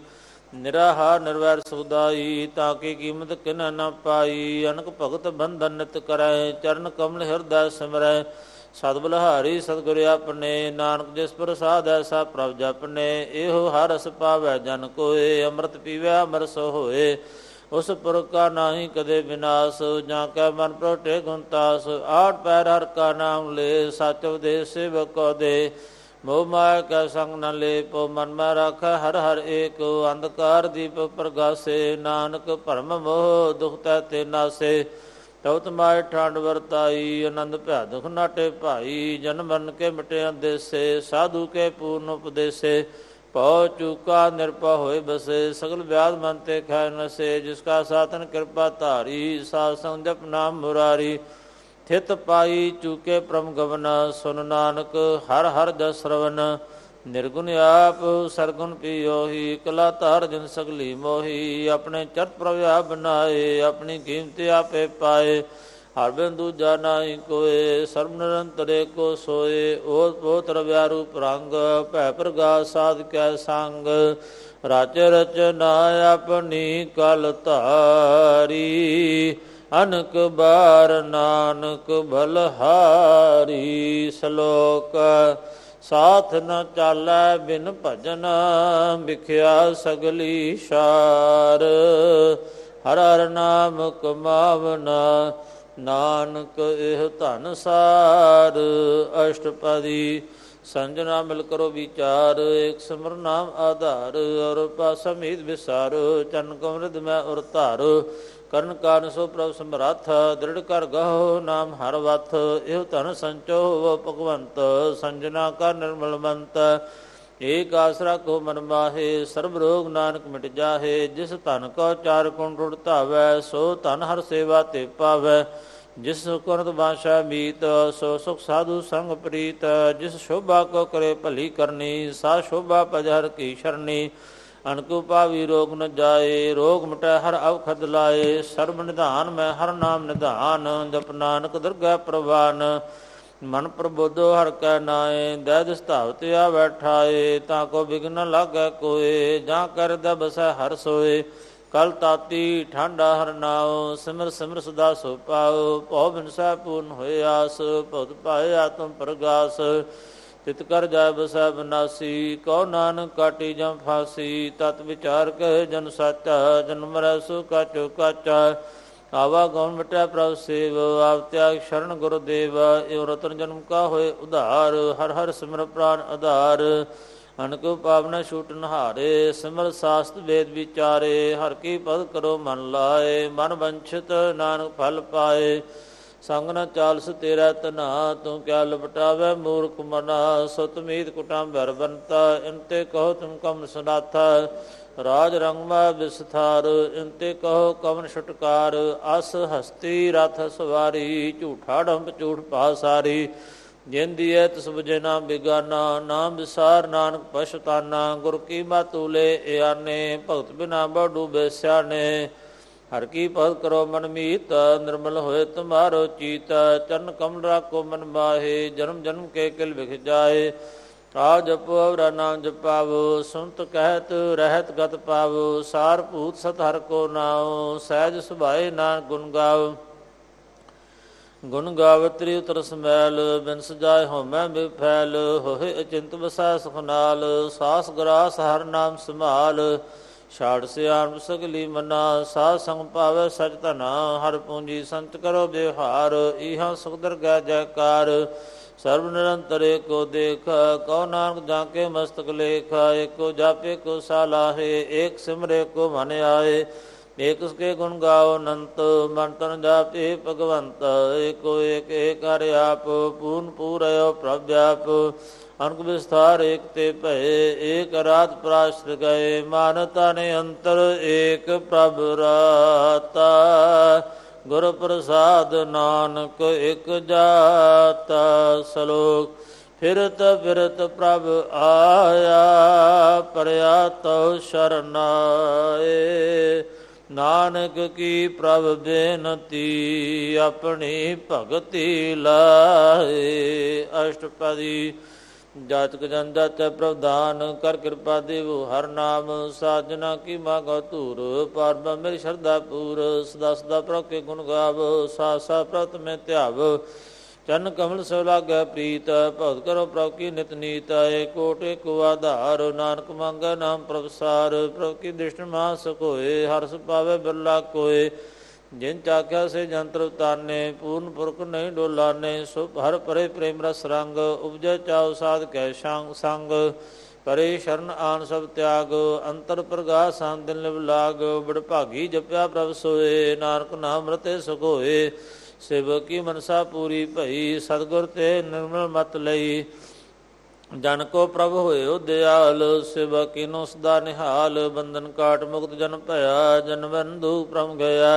निराहार निर्वैर सुदाई ताकी कीमत किन न पाई अनक भगत बंधन नित करै चरण कमल हृदय सिमरै सतबलहारी सतगुरु अपने नानक जिस प्रसाद ऐसा प्रभ जपने एहो हरस पावै जन कोय अमृत पीवै अमर सो होय उस पुरख का नाही कदे विनाश जा कै मन प्रोटे गुणतास आठ पैर हर का नाम ले सच उपदेश सेवक को दे मोह माया कै संग न ले पो मन में राख हर हर एक अंधकार दीप प्रगासे नानक भरम मोह दुख तै ते नासे तवत माय ठांड वरताई आनंद भया दुख नाटे भाई जन मन के मिटे देसे साधु के पूर्ण उपदेसे पौ चूका निरपा होय बसे सगल व्याध मन ते खै नसे जिसका साधन कृपा धारी साध संग जप नाम मुरारी थित पाई चूके परम गवन सुन नानक हर हर जस श्रवण निर्गुण आप सरगुण पियोहि कला तार जिन सगली मोहि अपने चरत प्रभु आप बनाए अपनी कीमत आपे पाए हर बिन दूजा नाहीं कोय सर्व निरंतरे को सोय ओत पोत रव्या रूप रंग भै प्रगास साध कै संग रच रचना अपनी कल तारी अनक बार नानक भलहारी सलोक साथ न चालै बिन भजन बिख्या सगली शार हर हर नाम कमावना नानक एह धन सार अष्टपदी संजना मिल करो विचार, एक सिमर नाम आधार। और पासा मीत विसार, चन कमृद मैं और तार। कर्ण कारण सो प्रभ समराथ, दृढ़ कर गहो नाम हर वाथ। एह धन संचो वो भगवंत, संजना का निर्मल मंत। एक आसरा को मन माहे, सर्व रोग नानक मिट जाहे। जिस धन को चार गुण रुड़तावै, सो धन हर सेवा ते पावै। जिस सुकृत भाषा मीत, सो सुख साधु संग प्रीत। जिस शोभा को करे भली करनी, सा शोभा भज हर की शरणी। अनकु पावी रोग न जाए, रोग मिटै हर अवखद लाए। सर्व निधान मैं हर नाम निधान, जप नानक दुर्गा प्रवान। मन प्रबोधो हर कै नाए, दैदिस धावतिया बैठाए। ताको विघ्न लागै कोय, जा कर दै बसै हर सोए। कल ताती ठांडा हर नाओ, सिमर सिमर सदा सो पाओ। भौ बिनसै पूर्ण होय आस, भुत पाए आत्म प्रगास। तित कर जाय बसै बिनासी, कौ नानक काटी जम फांसी। तत विचार कह जन साचा, जन्म रह सो काचो काचा। आवा गौण मिटै प्रभु सेव, आव त्याग शरण गुरुदेव। एव रतन जन्म का होय उधार, हर हर सिमर प्राण आधार। अनकु पावनै छूटन हारे, सिमर शास्त्र वेद विचारे। हर की पद करो मन लाए, मन वंछित नानक फल पाए। संग न चालस तेरा तना, तू क्या लपटावै मूर्ख मना। सुत मीत कुटाम भर बनता, इनते कहो तुम कमन सुनाथा। राज रंगमा विस्तार, इनते कहो कमन छुटकार। अस हस्ती रथ सवारी, झूठा डंप झूठ पासारी। जिंदिए तस्बुझे नाम बिगाना, नाम विसार नानक पछताना। गुर की मातूले एआने, भगत बिना बडूबे स्याने। हर की पद करो मनमीत, निर्मल होए तुम्हारो चीत। चरण कमल राखो मन माहे, जन्म जन्म के किल बिख जाए। आओ जपो अवरा नाम जपावो, सुनत कहत रहत गत पावो। सार भूत सत हर को नाओ, सहज सुभाए नानक गुण गाओ। गुण गावत्री उतर समैल, बिनस जाय होमै बिफैल। होहे अचिंत बसै सुखनाल, सास ग्रास हर नाम समाल। छाड़ सियाण सगली मना, साध संग पावै सच धना। हर पूंजी संत करो व्यवहार, इहां सुख दरगह जयकार। सर्व निरंतर एको देख, कौ नानक जाके मस्तक लेख। एको जापे को सालाहे, एक सिमरे को मन आए। एक उसके गुण गाओ अनंत, मन तन जापे भगवंत। एको एक एक हर आप, पूर्ण पूरयो प्रव्याप। अनक विस्तार एक ते भये, एक रात पराशर गए। मान ताने अंतर एक प्रभ राता, गुर प्रसाद नानक एक जाता। सलोक फिरत फिरत प्रभ आया, परया तौ शरणाए। नानक की प्रभ बेनती, अपनी भगति लाए। अष्टपदी जातक जन जात प्रवधान, कर कृपा देवो हर नाम। साजना की मांगो धूर, पार मेरी श्रद्धा पूर। सदा सदा प्रभ के गुण गावो, सा सा प्रत में त्यावो। चन कमल सो लाग प्रीत, भगत करो प्रभु की नित नीत। एकोट एको आधार, नानक मांगै नाम प्रभसार। प्रभु की दृष्टि महा सुख होए, हर सु पावै बिरला कोय। जिन चाख्या से जंत्र ताने, पूर्ण पुरख नहीं डोलाने। सुभ हर परे प्रेम रस रंग, उपजै चाउ साध कै शांग संग। परे शरण आन सब त्याग, अंतर प्रगा सान दिन लिव लाग। बड़ भागी जपया प्रभु सोए, नानक नाम रते सुख होए। सेवक की मनसा पूरी भई, सतगुर ते निर्मल मत लई। जन को प्रभ होयो दयाल, सेवक की नो सदा निहाल। बंधन काट मुक्त जन भया, जन बंधु प्रम गया।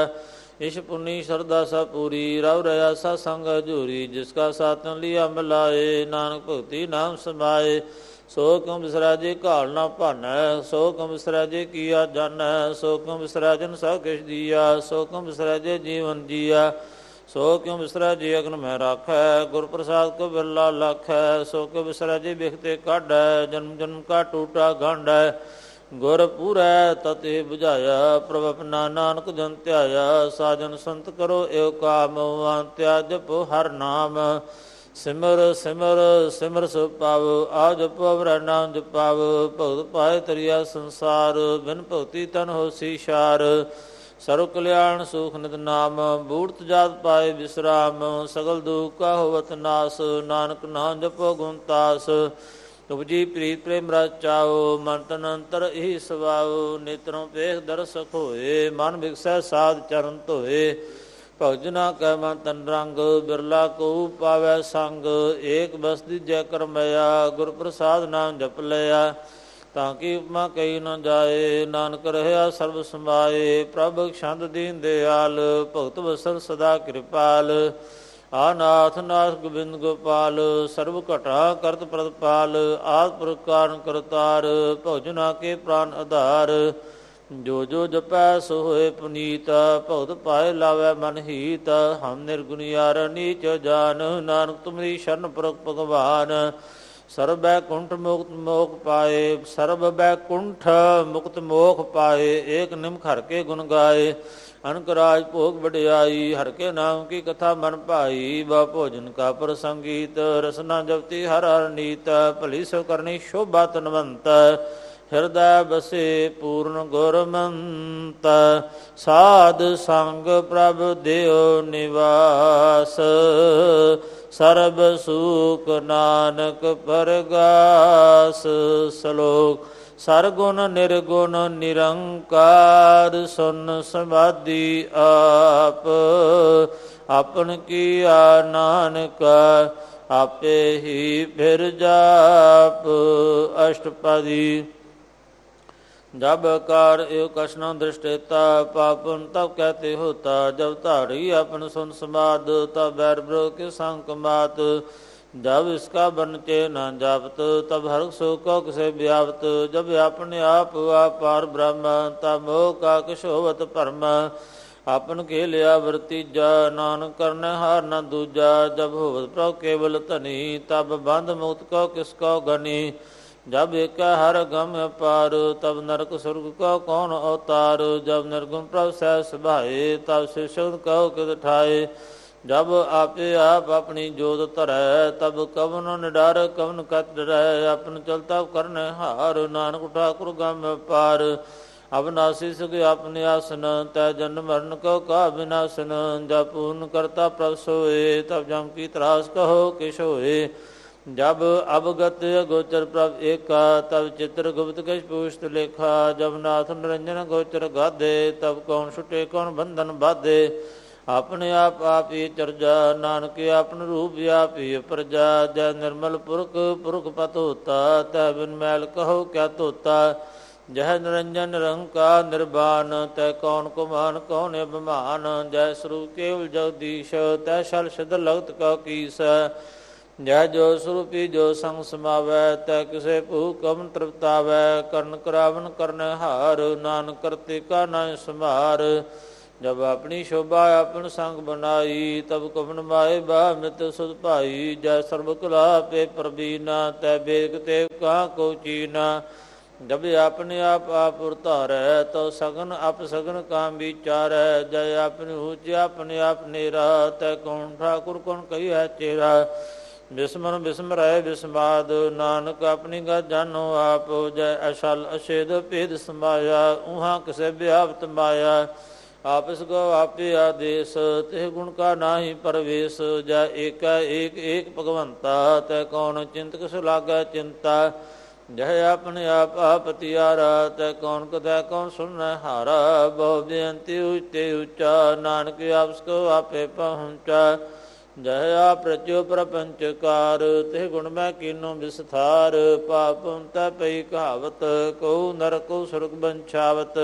इस पुनि श्रद्धा सा पूरी, रव रया सा संग हजूरी। जिसका साथ लिया मिलाए, नानक भक्ति नाम समाए। सो क्यों बिसरा जे काल ना भानै, सो क्यों बिसरा जे किया जानै। सो क्यों बिसरा जन सब किश दिया, सो क्यों बिसरा जे जीवन जिया। सो क्यों बिसरा जी अगन मैं राखै, गुर प्रसाद को बिरला लाखै। सो क्यों बिसरा जी बिखते काढ़ै, जन्म जन्म का टूटा गांढै। गुर पूरै तते बुझाया, प्रभ अपना नानक जन त्याया। साजन संत करो एव काम, अंत्या जपो हर नाम। सिमर सिमर सिमर सो पावो, आ जपो अवरै नाम जपावो। भगत पाए तरिया संसार, बिन भगति तन होसी शार। सर्व कल्याण सुख नित नाम। बूढ़त जात पाए विश्राम, सगल दुख का होवत नास। नानक नाम जपो गुण तास, तुमजी प्रीत प्रेम रचाओ। मन तन अंतर ही सवाओ, नेत्रों पेख दर्शक होए। मन विकसै साध चरण धोए, भगत जना कह मन तन रंग। बिरला को पावै संग, एक बसदी जय कर मया। गुर प्रसाद नाम जप लिया, ताकि उपमा कही न जाए। नानक रहिया सर्ब समाए, प्रभ छंद दीन दयाल। भगत बसर सदा कृपाल, आनाथ नाथ गोबिंद गोपाल। सर्व घटा करत प्रतपाल, आद प्रकार करतार। भगत जना के प्राण आधार, जो जो जपै सो होय पुनीत। भगत पाए लावै मन हीत, हम निर्गुण यार नीच जान। नानक तुमरी शरण पुरख भगवान, सर्व बैकुंठ मुक्त मोख पाए। सर्व बैकुंठ मुक्त मोख पाए, एक निम हर के गुण गाए। अनक राज भोग बढ़ियाई, हर के नाम की कथा मन पाई। व भोजन का प्रसंगीत, रसना जपति हर हर नीत। भली सो करनी शोभा तनवंत, हृदय बसे पूर्ण गुरमंत। साध संग प्रभ देव निवास, सर्ब सुख नानक परगास। सलोक। सरगुण निर्गुण निरंकार, सुन समाधि आप। आपन किया नानका, आपे ही फिर जाप। अष्टपदी। जब कार एव कृष्ण दृष्टेता, पापुन तब कहते होता। जब तारी अपन सुन समाद, तब बैर ब्रो के संग कमात। जब इसका बन के न जापत, तब हर सुख से व्यापत। जब अपने आप वा पार ब्रह्म, तब मोह का किशोवत परम। आपन के लिया वरतीजा, नानक करने हार न दूजा। जब होवत प्रभु केवल धनी, तब बंध मुक्त को किसको गनी। जब एक हर गम पार, तब नरक सुर्ग को कौन अवतार। जब निर्गुण प्रभु सह सुभाए, तब शिष्य को कित ठाए। जब आपे आप अपनी जोत धरै, तब कवन निडार कवन कत डरै। अपन चल तब करने हार, नानक ठाकुर गम पार। अविनाशी सुख अपने आसन, तय जन्म मरण को का विनाशन। जब पूर्ण करता प्रभु सोए, तब जम की त्रास कहो किशोए। जब अवगत गोचर प्रभ एका, तब चित्र गुप्त कश पुष्ट लेखा। जब नाथ निरंजन गोचर गाधे, तब कौन छुटे कौन बंधन बाधे। अपने आप आप ये चर्जा, नानक आपन रूप आप ये प्रजा। जय निर्मल पुरख पुरख पत होता, तय बिन मैल कहो क्या तोता। जय निरंजन निरंकार निर्वाण, तय कौन कुमान कौन अभिमान। जय स्वरूप केवल जगदीश, तय शल शद लगत कौ कीस। जय जो स्वरूपी जो संग समावै, तय किसे भूख कम तृप्तावै। कर्ण करावन करने हार, नानक करते का नाय समार। जब अपनी शोभा अपन संग बनाई, तब कवन माए बा मित सुध पाई। जय सर्व कला पे प्रवीना, तय बेग ते कहाँ को चीना। जब अपने आप आप उतारै, तो सगन अप सगन काम विचारै। जय अपने ऊंच अपने आप नेरा, तय कौन ठाकुर कौन कही है चेरा। बिस्मन बिस्मराय बिस्माद, नानक अपनी गा जानो आप। जय अशल अशेद भेद समाया, ऊहा किसे व्याप्त माया। आपस गो आपे आदेश, ते गुण का नाही परवेश। जय एका एक एक भगवंता, तय कौन चिंतक सुलागा चिंता। जय अपने आप आपतियारा, तय कौन कदय कौन सुन हारा। बहु बेअंति ऊंचे ऊंचा, नानक आपसको आपे पहुँचा। जय आप प्रत्यो प्रपंचकार, ते गुण मैं कीनो विस्तार। पापुन तय पई कहावत, को नरको सुरग बंछावत।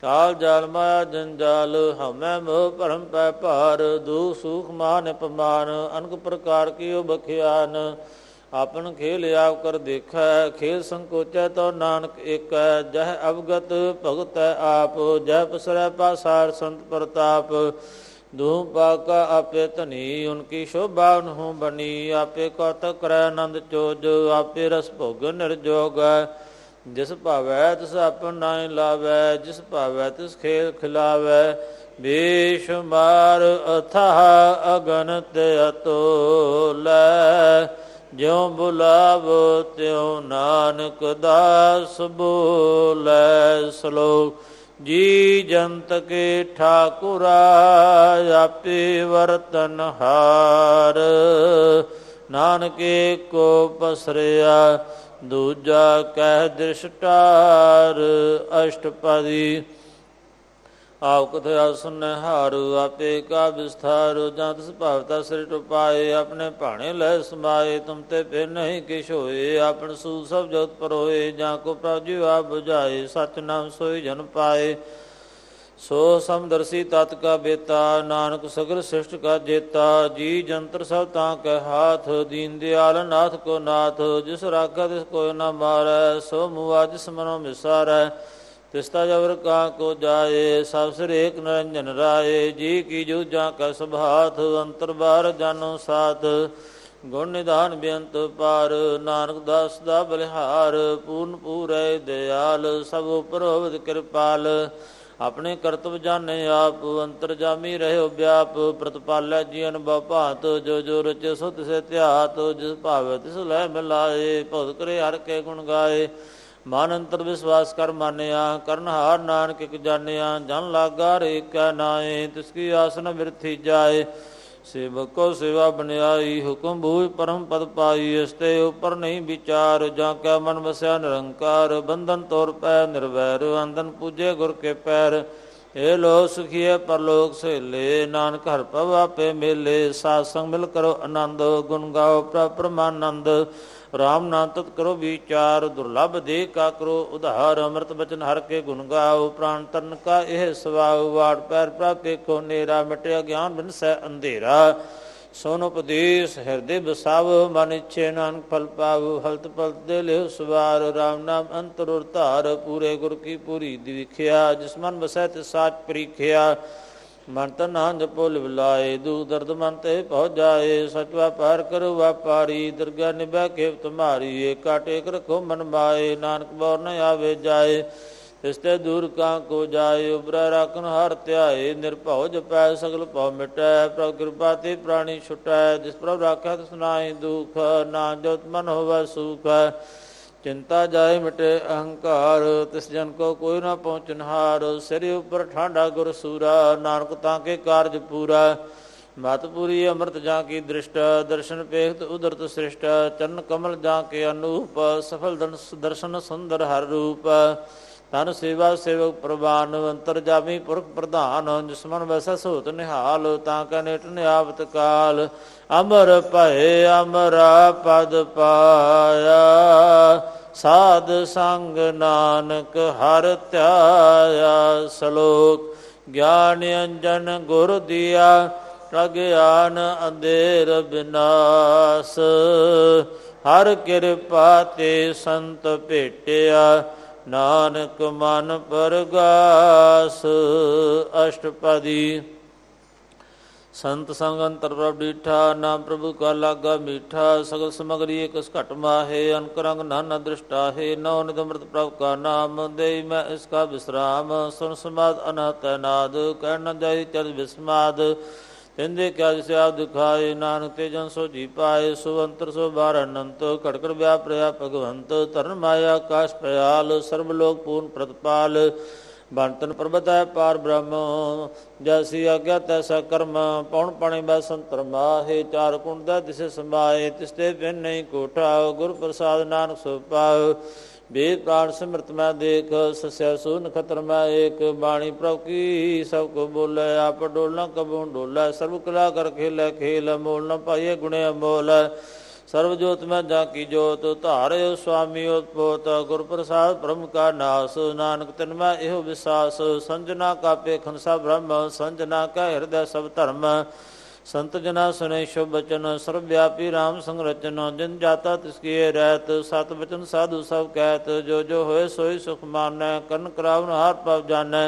काल जाल माया जंजाल, हमें मोह परम पै पार। दुख सुख मान अपमान, अनेक प्रकार की बख्यान। आपन खेल आप कर देखै, खेल संकोचै तो नानक एकै। जय अवगत भगत आप, जय पसरै पासार संत प्रताप। धूम पाका आपे धनी, उनकी शोभा उन्हु बनी। आपे कौतक करै आनंद चोज, आपे रस भोग निर्जोग। जिस पावै तिस आपन नाय लावै, जिस पावै तिस खेल खिलावै। बेशुमार अथाह अगणित अतोल, ज्यों बुलावो त्यों नानक दास बोलै। सलोक। जी जंत के ठाकुरा आपे वर्तन हार। नानके को पसरिया दूजा कह दृष्टार। अष्टपदी आव कथया सुनहारु आपे का विस्तारु। जंत स्वभावता सृष्ट पाए अपने भाणे लय समाये। तुम ते फिर नहीं किश होए आपन सूद सब जगत पर होए। जां को प्रभु आप बुझाए सच नाम सोई जन पाए। सो समदर्शी तत् का बेता नानक सगल सृष्ट का जेता। जी जंतर सब तां के हाथ दीन दयाल नाथ को नाथ। जिस राखा तिस कोय न मारै सो मुआ जिस मनो मिसारै। तिस्ता जबर का को जाए सब सिर एक निरंजन राय। जी की जो जां का सुभात अंतर बार जानो साथ। गुण निधान बेअंत पार नानक दास दा बलिहार। पूर्ण पूरै दयाल सब उपर होवत कृपाल। अपने करतब जाने आप अंतरजामी रहो व्याप। प्रतिपालै जीवन बभात जो जो रचे सो तिसे ध्यात। जिस भावे तिस लय मिलाए भुत करे हर के गुण गाए। मन अंतर विश्वास कर मानिया करनहार नानक इक जानिया। जन लागा रेकै नाए तिसकी आसन बिरथी जाए। सेवको सेवा बनियाई हुकुम बूझ परम पद पाई। इसते उपर नहीं विचार जां कै मन बस्या निरंकार। बंधन तोर पै निर्वैर अंदन पूजे गुर के पैर। ए लोक सुखिए परलोक सहेले नानक हर प्रभ आपे मेले। साध संग मिल करो आनंद गुण गाओ प्रभ परमानंद। राम नाम तत् करो विचार दुर्लभ दे का करो उधार। अमृत बचन हर के गुण गाओ प्राण तन का यह स्वभाव। वाड़ पैर प्रभ देखो नेरा मिटया ज्ञान बिन सह अंधेरा। सोन उपदेश हृदय बसाव मन इच्छे नानक फल पाव। हलत पलत दे ले सवार राम नाम अंतर उर धार। पूरे गुर की पूरी दिविख्या जिस मन बसै ते साच परीख्या। मन तन हां जपो लिव लाए दुख दर्द मन ते पहुँच जाए। सच व्यापार करो व्यापारी दुर्गा निभा केव तुम्हारी। एक टेक रखो मन माए नानक बौर न आवे जाए। तिस्ते दूर कां को जाए उबरा राखन हर त्याए। निरभउ जपै सगल भउ मिटै प्रभु कृपा ते प्राणी छुटै। जिस प्रभु राखै तिस नाहि दुख नाम जपत मन होवै सुख। चिंता जाए मिटे अहंकार तिस जन को कोई न पहुँचनहार। सिर ऊपर ठाडा गुर सूरा नानक ताके कारज पूरा। मत पूरी अमृत जाकी दृष्ट दर्शन पेखत उदरत सृष्ट। चरण कमल जाके अनूप सफल दर्शन सुंदर हर रूप। तन सेवा सेवक प्रवान अंतरजामी पुरख प्रधान। जिसमन वैसा सोत निहाल ताका नेट नियावत काल। अमर भय अमरा पद पाया साध संग नानक हर त्याया। सलोक ज्ञान अंजन गुर दिया अज्ञान अंधेर विनाश। हर कृपा ते संत भेटिया नानक मन परगास। अष्टपदी संत संग अंतर प्रभ डीठा नाम प्रभु का लागा मीठा। सगल समगरी एकस घट माहे अनक रंग नाना दृष्टा है। नौ नित अमृत प्रभु का नाम दे मैं इसका विश्राम। सुन समाद अनाथ नाद कहना जाय चल विस्माद। तिंदे क्या जिसे आप दिखाए नानक ते जन सो जी पाए। सो अंतर सो बार अनंत खड़कर व्याप रया भगवंत। तरण माया आकाश प्रयाल सर्वलोक पूर्ण प्रतिपाल। बंतन पर्वत है पार ब्रह्म जैसी आज्ञा तैसा कर्म। पौन पाणी बस अंतर माहे चार कुंड दिसे समाये। तिस्ते बिन नहीं कोठाओ गुरु प्रसाद नानक सो पाओ। वेद प्राण स्मृत मैं देख सस्या सून खतर मैं एक। बाणी प्रभु की सबको बोले आप डोलना कबू डोला। सर्व कला कर खेल खेल मोल न पाइये गुणे अमोल। सर्व ज्योत मैं जाकी ज्योत तारे स्वामी उत्पोत। गुर प्रसाद ब्रह्म का नास नानक तिन मैं एहो विश्वास। संजना का पेखन सा ब्रह्म संजना का हृदय सब धर्म। संत जना सुने शुभ वचन सर्वव्यापी राम संरचन। जिन जाता तिसकी रहत सत वचन साधु सब कहत। जो जो होए सोई सुख मानै कन करावन हार पाव जानै।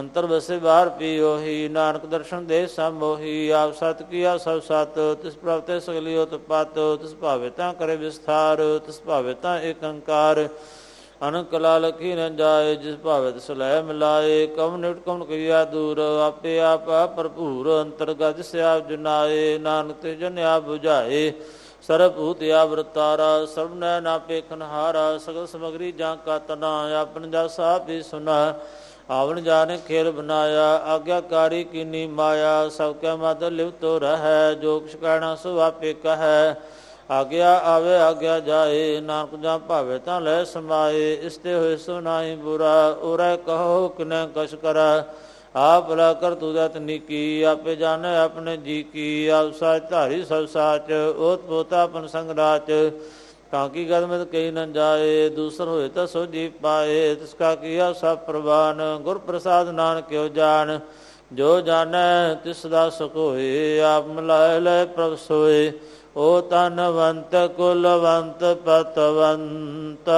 अंतर बसे बाहर पियोही नानक दर्शन दे समोही। आप सत किया सब सत तिस प्रभते सगली उत्पात। तिस भावे तां करे विस्तार तिस भावे तां एकंकार। अनंत कला लखी न जाए जिस भावे तिस लय मिलाए। कम निवट कम किया दूर आपे आप भरपूर। अंतरगत से आप जुनाए नानक ते जन आप बुझाए। सर्वभूत आप रतारा सर्वनयन आपे खनहारा। सगल समगरी जां का तना आपन जा सापी सुना। आवन जाने खेल बनाया, आज्ञाकारी कीनी माया। सबके मत लिप्त तो रह, जो कुछ कहना सुवापे कह। आज्ञा आवे आज्ञा जाए, नानक जा भावे ता लै समाए। इसते हुए सुनाई बुरा, उरै कहो किन कश करा। आप भला कर तुदत निकी, आपे जाने अपने जी की। आप साच धारी सब साच, ओत पोता अपन संग राच। ताकि गदमित कही न जाए, दूसर होए तो सो जी पाए। तिसका किया सब प्रवान, गुर प्रसाद नानक क्यों जान। जो जाने तिसदा सुख होए, आप मिलाए लय प्रभ सोए। ओ तनवंत कुलवंत पतवंत,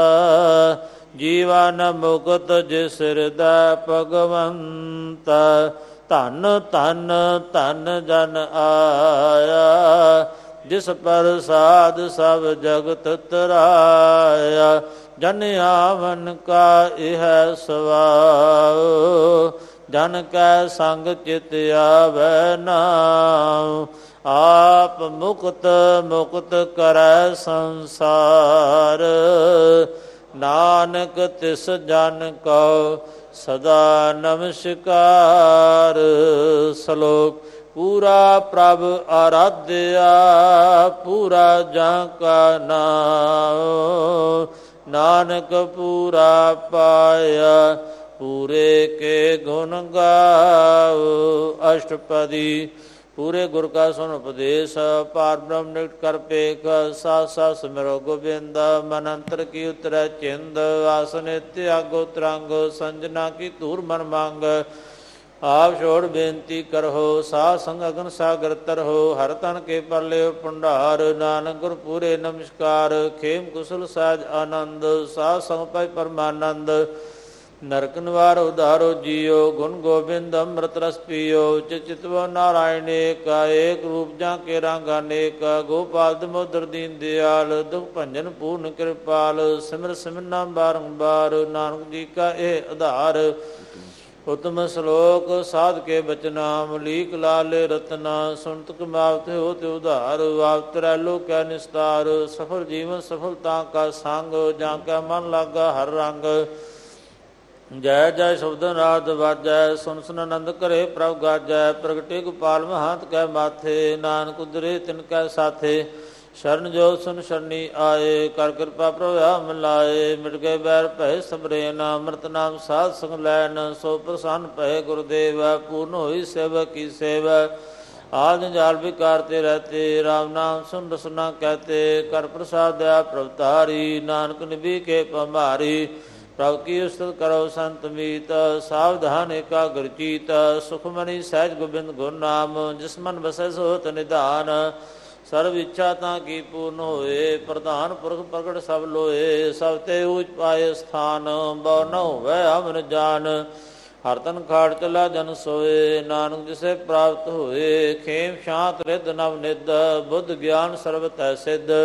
जीवन मुक्त जिस हृदय भगवंत। धन धन धन जन आया, जिस प्रसाद सब जगत तराया। जन आवन का यह स्वाओ, जन कै संग चित आवे नाओ। आप मुक्त मुक्त करै संसार, नानक तिस जन को सदा नमस्कार। श्लोक पूरा प्रभु आराध्या, पूरा जहाँ का नाम। नानक पूरा पाया, पूरे के गुण गाओ। अष्टपदी पूरे गुर का सुन उपदेश, पार ब्रह्म निकट कर पेख। साथ साथ स्मरो गोबिंद, मन अंतर की उतर चिंद। आसन त्यागो त्रांग, संजना की तूर मन मांग। आप छोड़ बेनती करहो, साध संग अगन सागर तरहो। हर तन के परले भंडार, नानक गुर पूरे नमस्कार। खेम कुशल सहज आनंद, साध संग पाई परमानंद। नरक निवार उधारो जियो, गुण गोबिंद अमृत रस पियो। चितव नारायण का, एक रूप जा के रंग अनेक। गोपाल दमोदर दीन दयाल, दुख भंजन पूर्ण कृपाल। सिमर सिमरना बारंबार, नानक जी का एह आधार। उत्तम श्लोक साध के बचना, मलीक लाल रतना। सुनत कमावत हो ते उधार, वावत रैलो कै निस्तार। सफल जीवन सफलता का संग, जा कै मन लागा हर रंग। जय जय शब्द नाद वाजै, सुन सुन आनंद करे प्रभु गाजै। प्रगटे गोपाल महंत कै माथे, नानक उदरे तिन कै साथे। शरण जो सुन शरणी आए, कर कृपा प्रभु मिलाए। मिट गए बैर भै समरेन, अमृत नाम साध संग लैन। सो प्रसन्न भै गुरुदेव, पूर्ण होई सेवा की सेवा। आज जाल विकार ते रहते, राम नाम सुन रसना कहते। कर प्रसाद दया प्रभु तारी, नानक निबी के पमारी। प्रभु की उस्तत करो संत मीत, सावधान एकाग्र चित। सुखमणि सहज गोबिंद गुण नाम, जिस मन बसै सो तन निधान। सर्व इच्छा तां की पूर्ण होए, प्रधान पुरख प्रगट सब लोए। सब ते ऊच पाए स्थान, बौ न होवै अमन जान। हर तन खाड़ चला जन सोए, नानक जिसे प्राप्त होए। खेम शांत रिद नव निद, बुद्ध ज्ञान सर्वतः सिद्ध।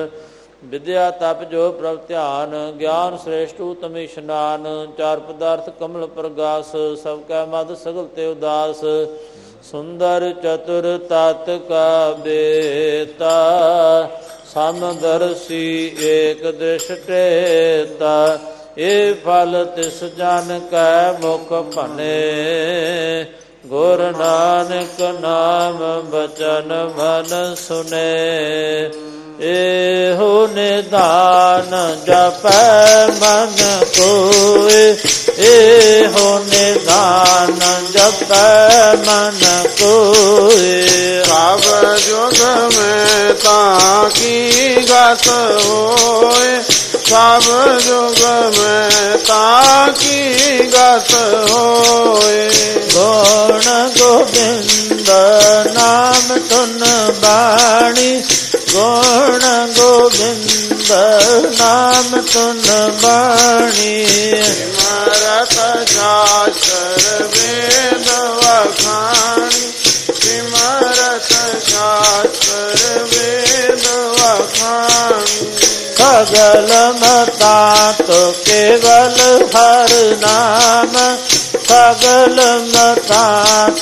विद्या तप जो प्रभु ध्यान, ज्ञान श्रेष्ठ उत्तम स्नान। चार पदार्थ कमल प्रगास, सबकै मद सगल ते उदास। सुंदर चतुर तात का बेता, समदर्शी एक दृष्टेता। ए फल तिस जन कै मुख भने, गुरु नानक नाम बचन मन सुने। एहो निधान जपै मन कोय, एहो निधान जपै मन कोय। राव जुग में ताकी गत होय, राव जुग में ताकी गत होय। गुण गोबिंद नाम तुन बाणी, गुण गोविंद नाम तुन बाणी। सिमरत शास्त्र वेद वखाणी, सिमरत शास्त्र वेद वखाणी। सगल मता तो केवल हर नाम, सगल मता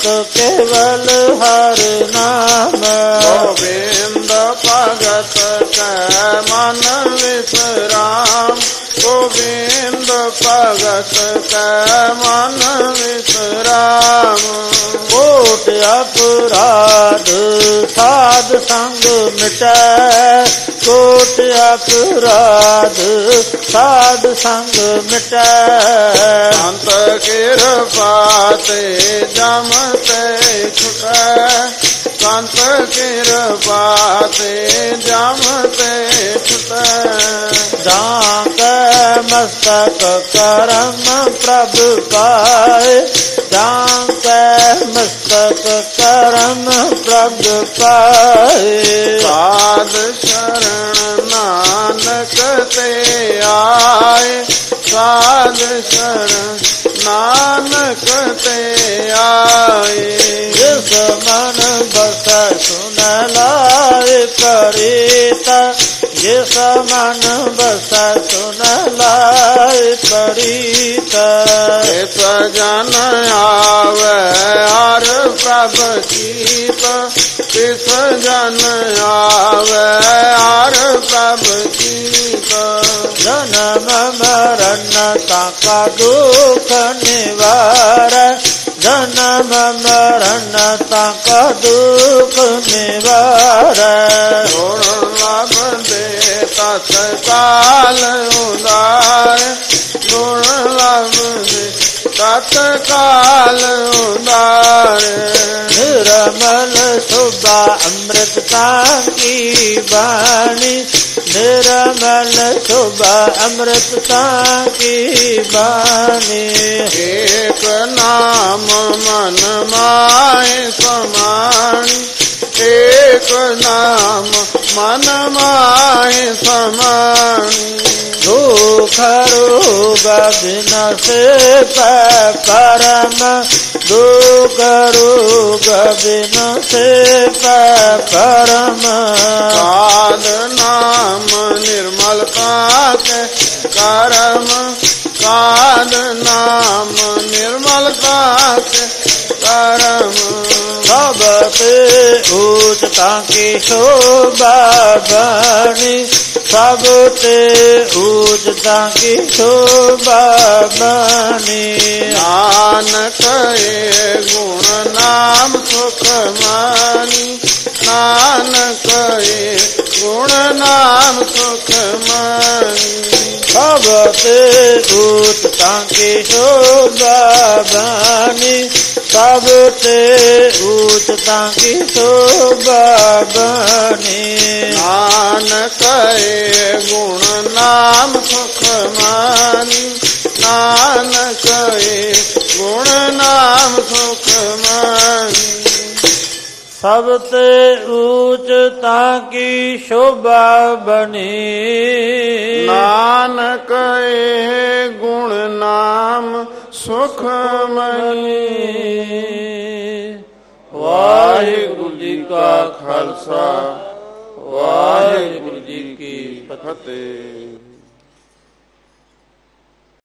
तो केवल हर नाम। गोविंद भगत कै मन विश्राम, गोविंद भगत कै मन विश्राम, कोट अपराध साध संग मिटै, कोट अपराध साध संग मिटै। संत कृपा ते जम ते छुटै, संत कृपा ते जम ते छुटै। दांत मस्तक करम प्रभु पाए, दांत मस्तक करम प्रभु पाए। साध शरण नानक ते आए, साध शरण नानक ते आए। जिस मन बस सुन लाए करीता, जिस मन बस सुन लाए करीता। सजन आवे हर प्रभ कीत, सजन आवे हर प्रभ कीत। जन्म मरण ताका दुख निवारै, जन्म मरण ताका दुख निवारै। गुण लाभ देता तत्काल उदार, गुण लाभ देता तत्काल उदार। निर्मल सुबा अमृत की वाणी, निर्मल शोभा अमृतता की वाणी। एक नाम मन माए समानी, एक नाम मन माए समानी। दुख रोग विनाश परम, दुख रोग विनाश परम। साध नाम निर्मल काज करम, साध नाम निर्मल काज करम। सब पे ऊंच ताकी शोभा बनी, सब ते ऊंच ताकी शोभा बनी। नानक ए गुण नाम सुख मानी, नानक ए गुण नाम सुख मानी। सब ते ऊंच ताकी शोभा बनी, सब ते ऊंच ताकी शोभा बनी। नानक ए गुण नाम सुख मानी, नानक ए गुण नाम सुख मानी। सब ते ऊंच ताकी शोभा बनी, नानक ए गुण नाम सुख मनी। वाहेगुरु जी का खालसा, वाहेगुरु जी की फतेह।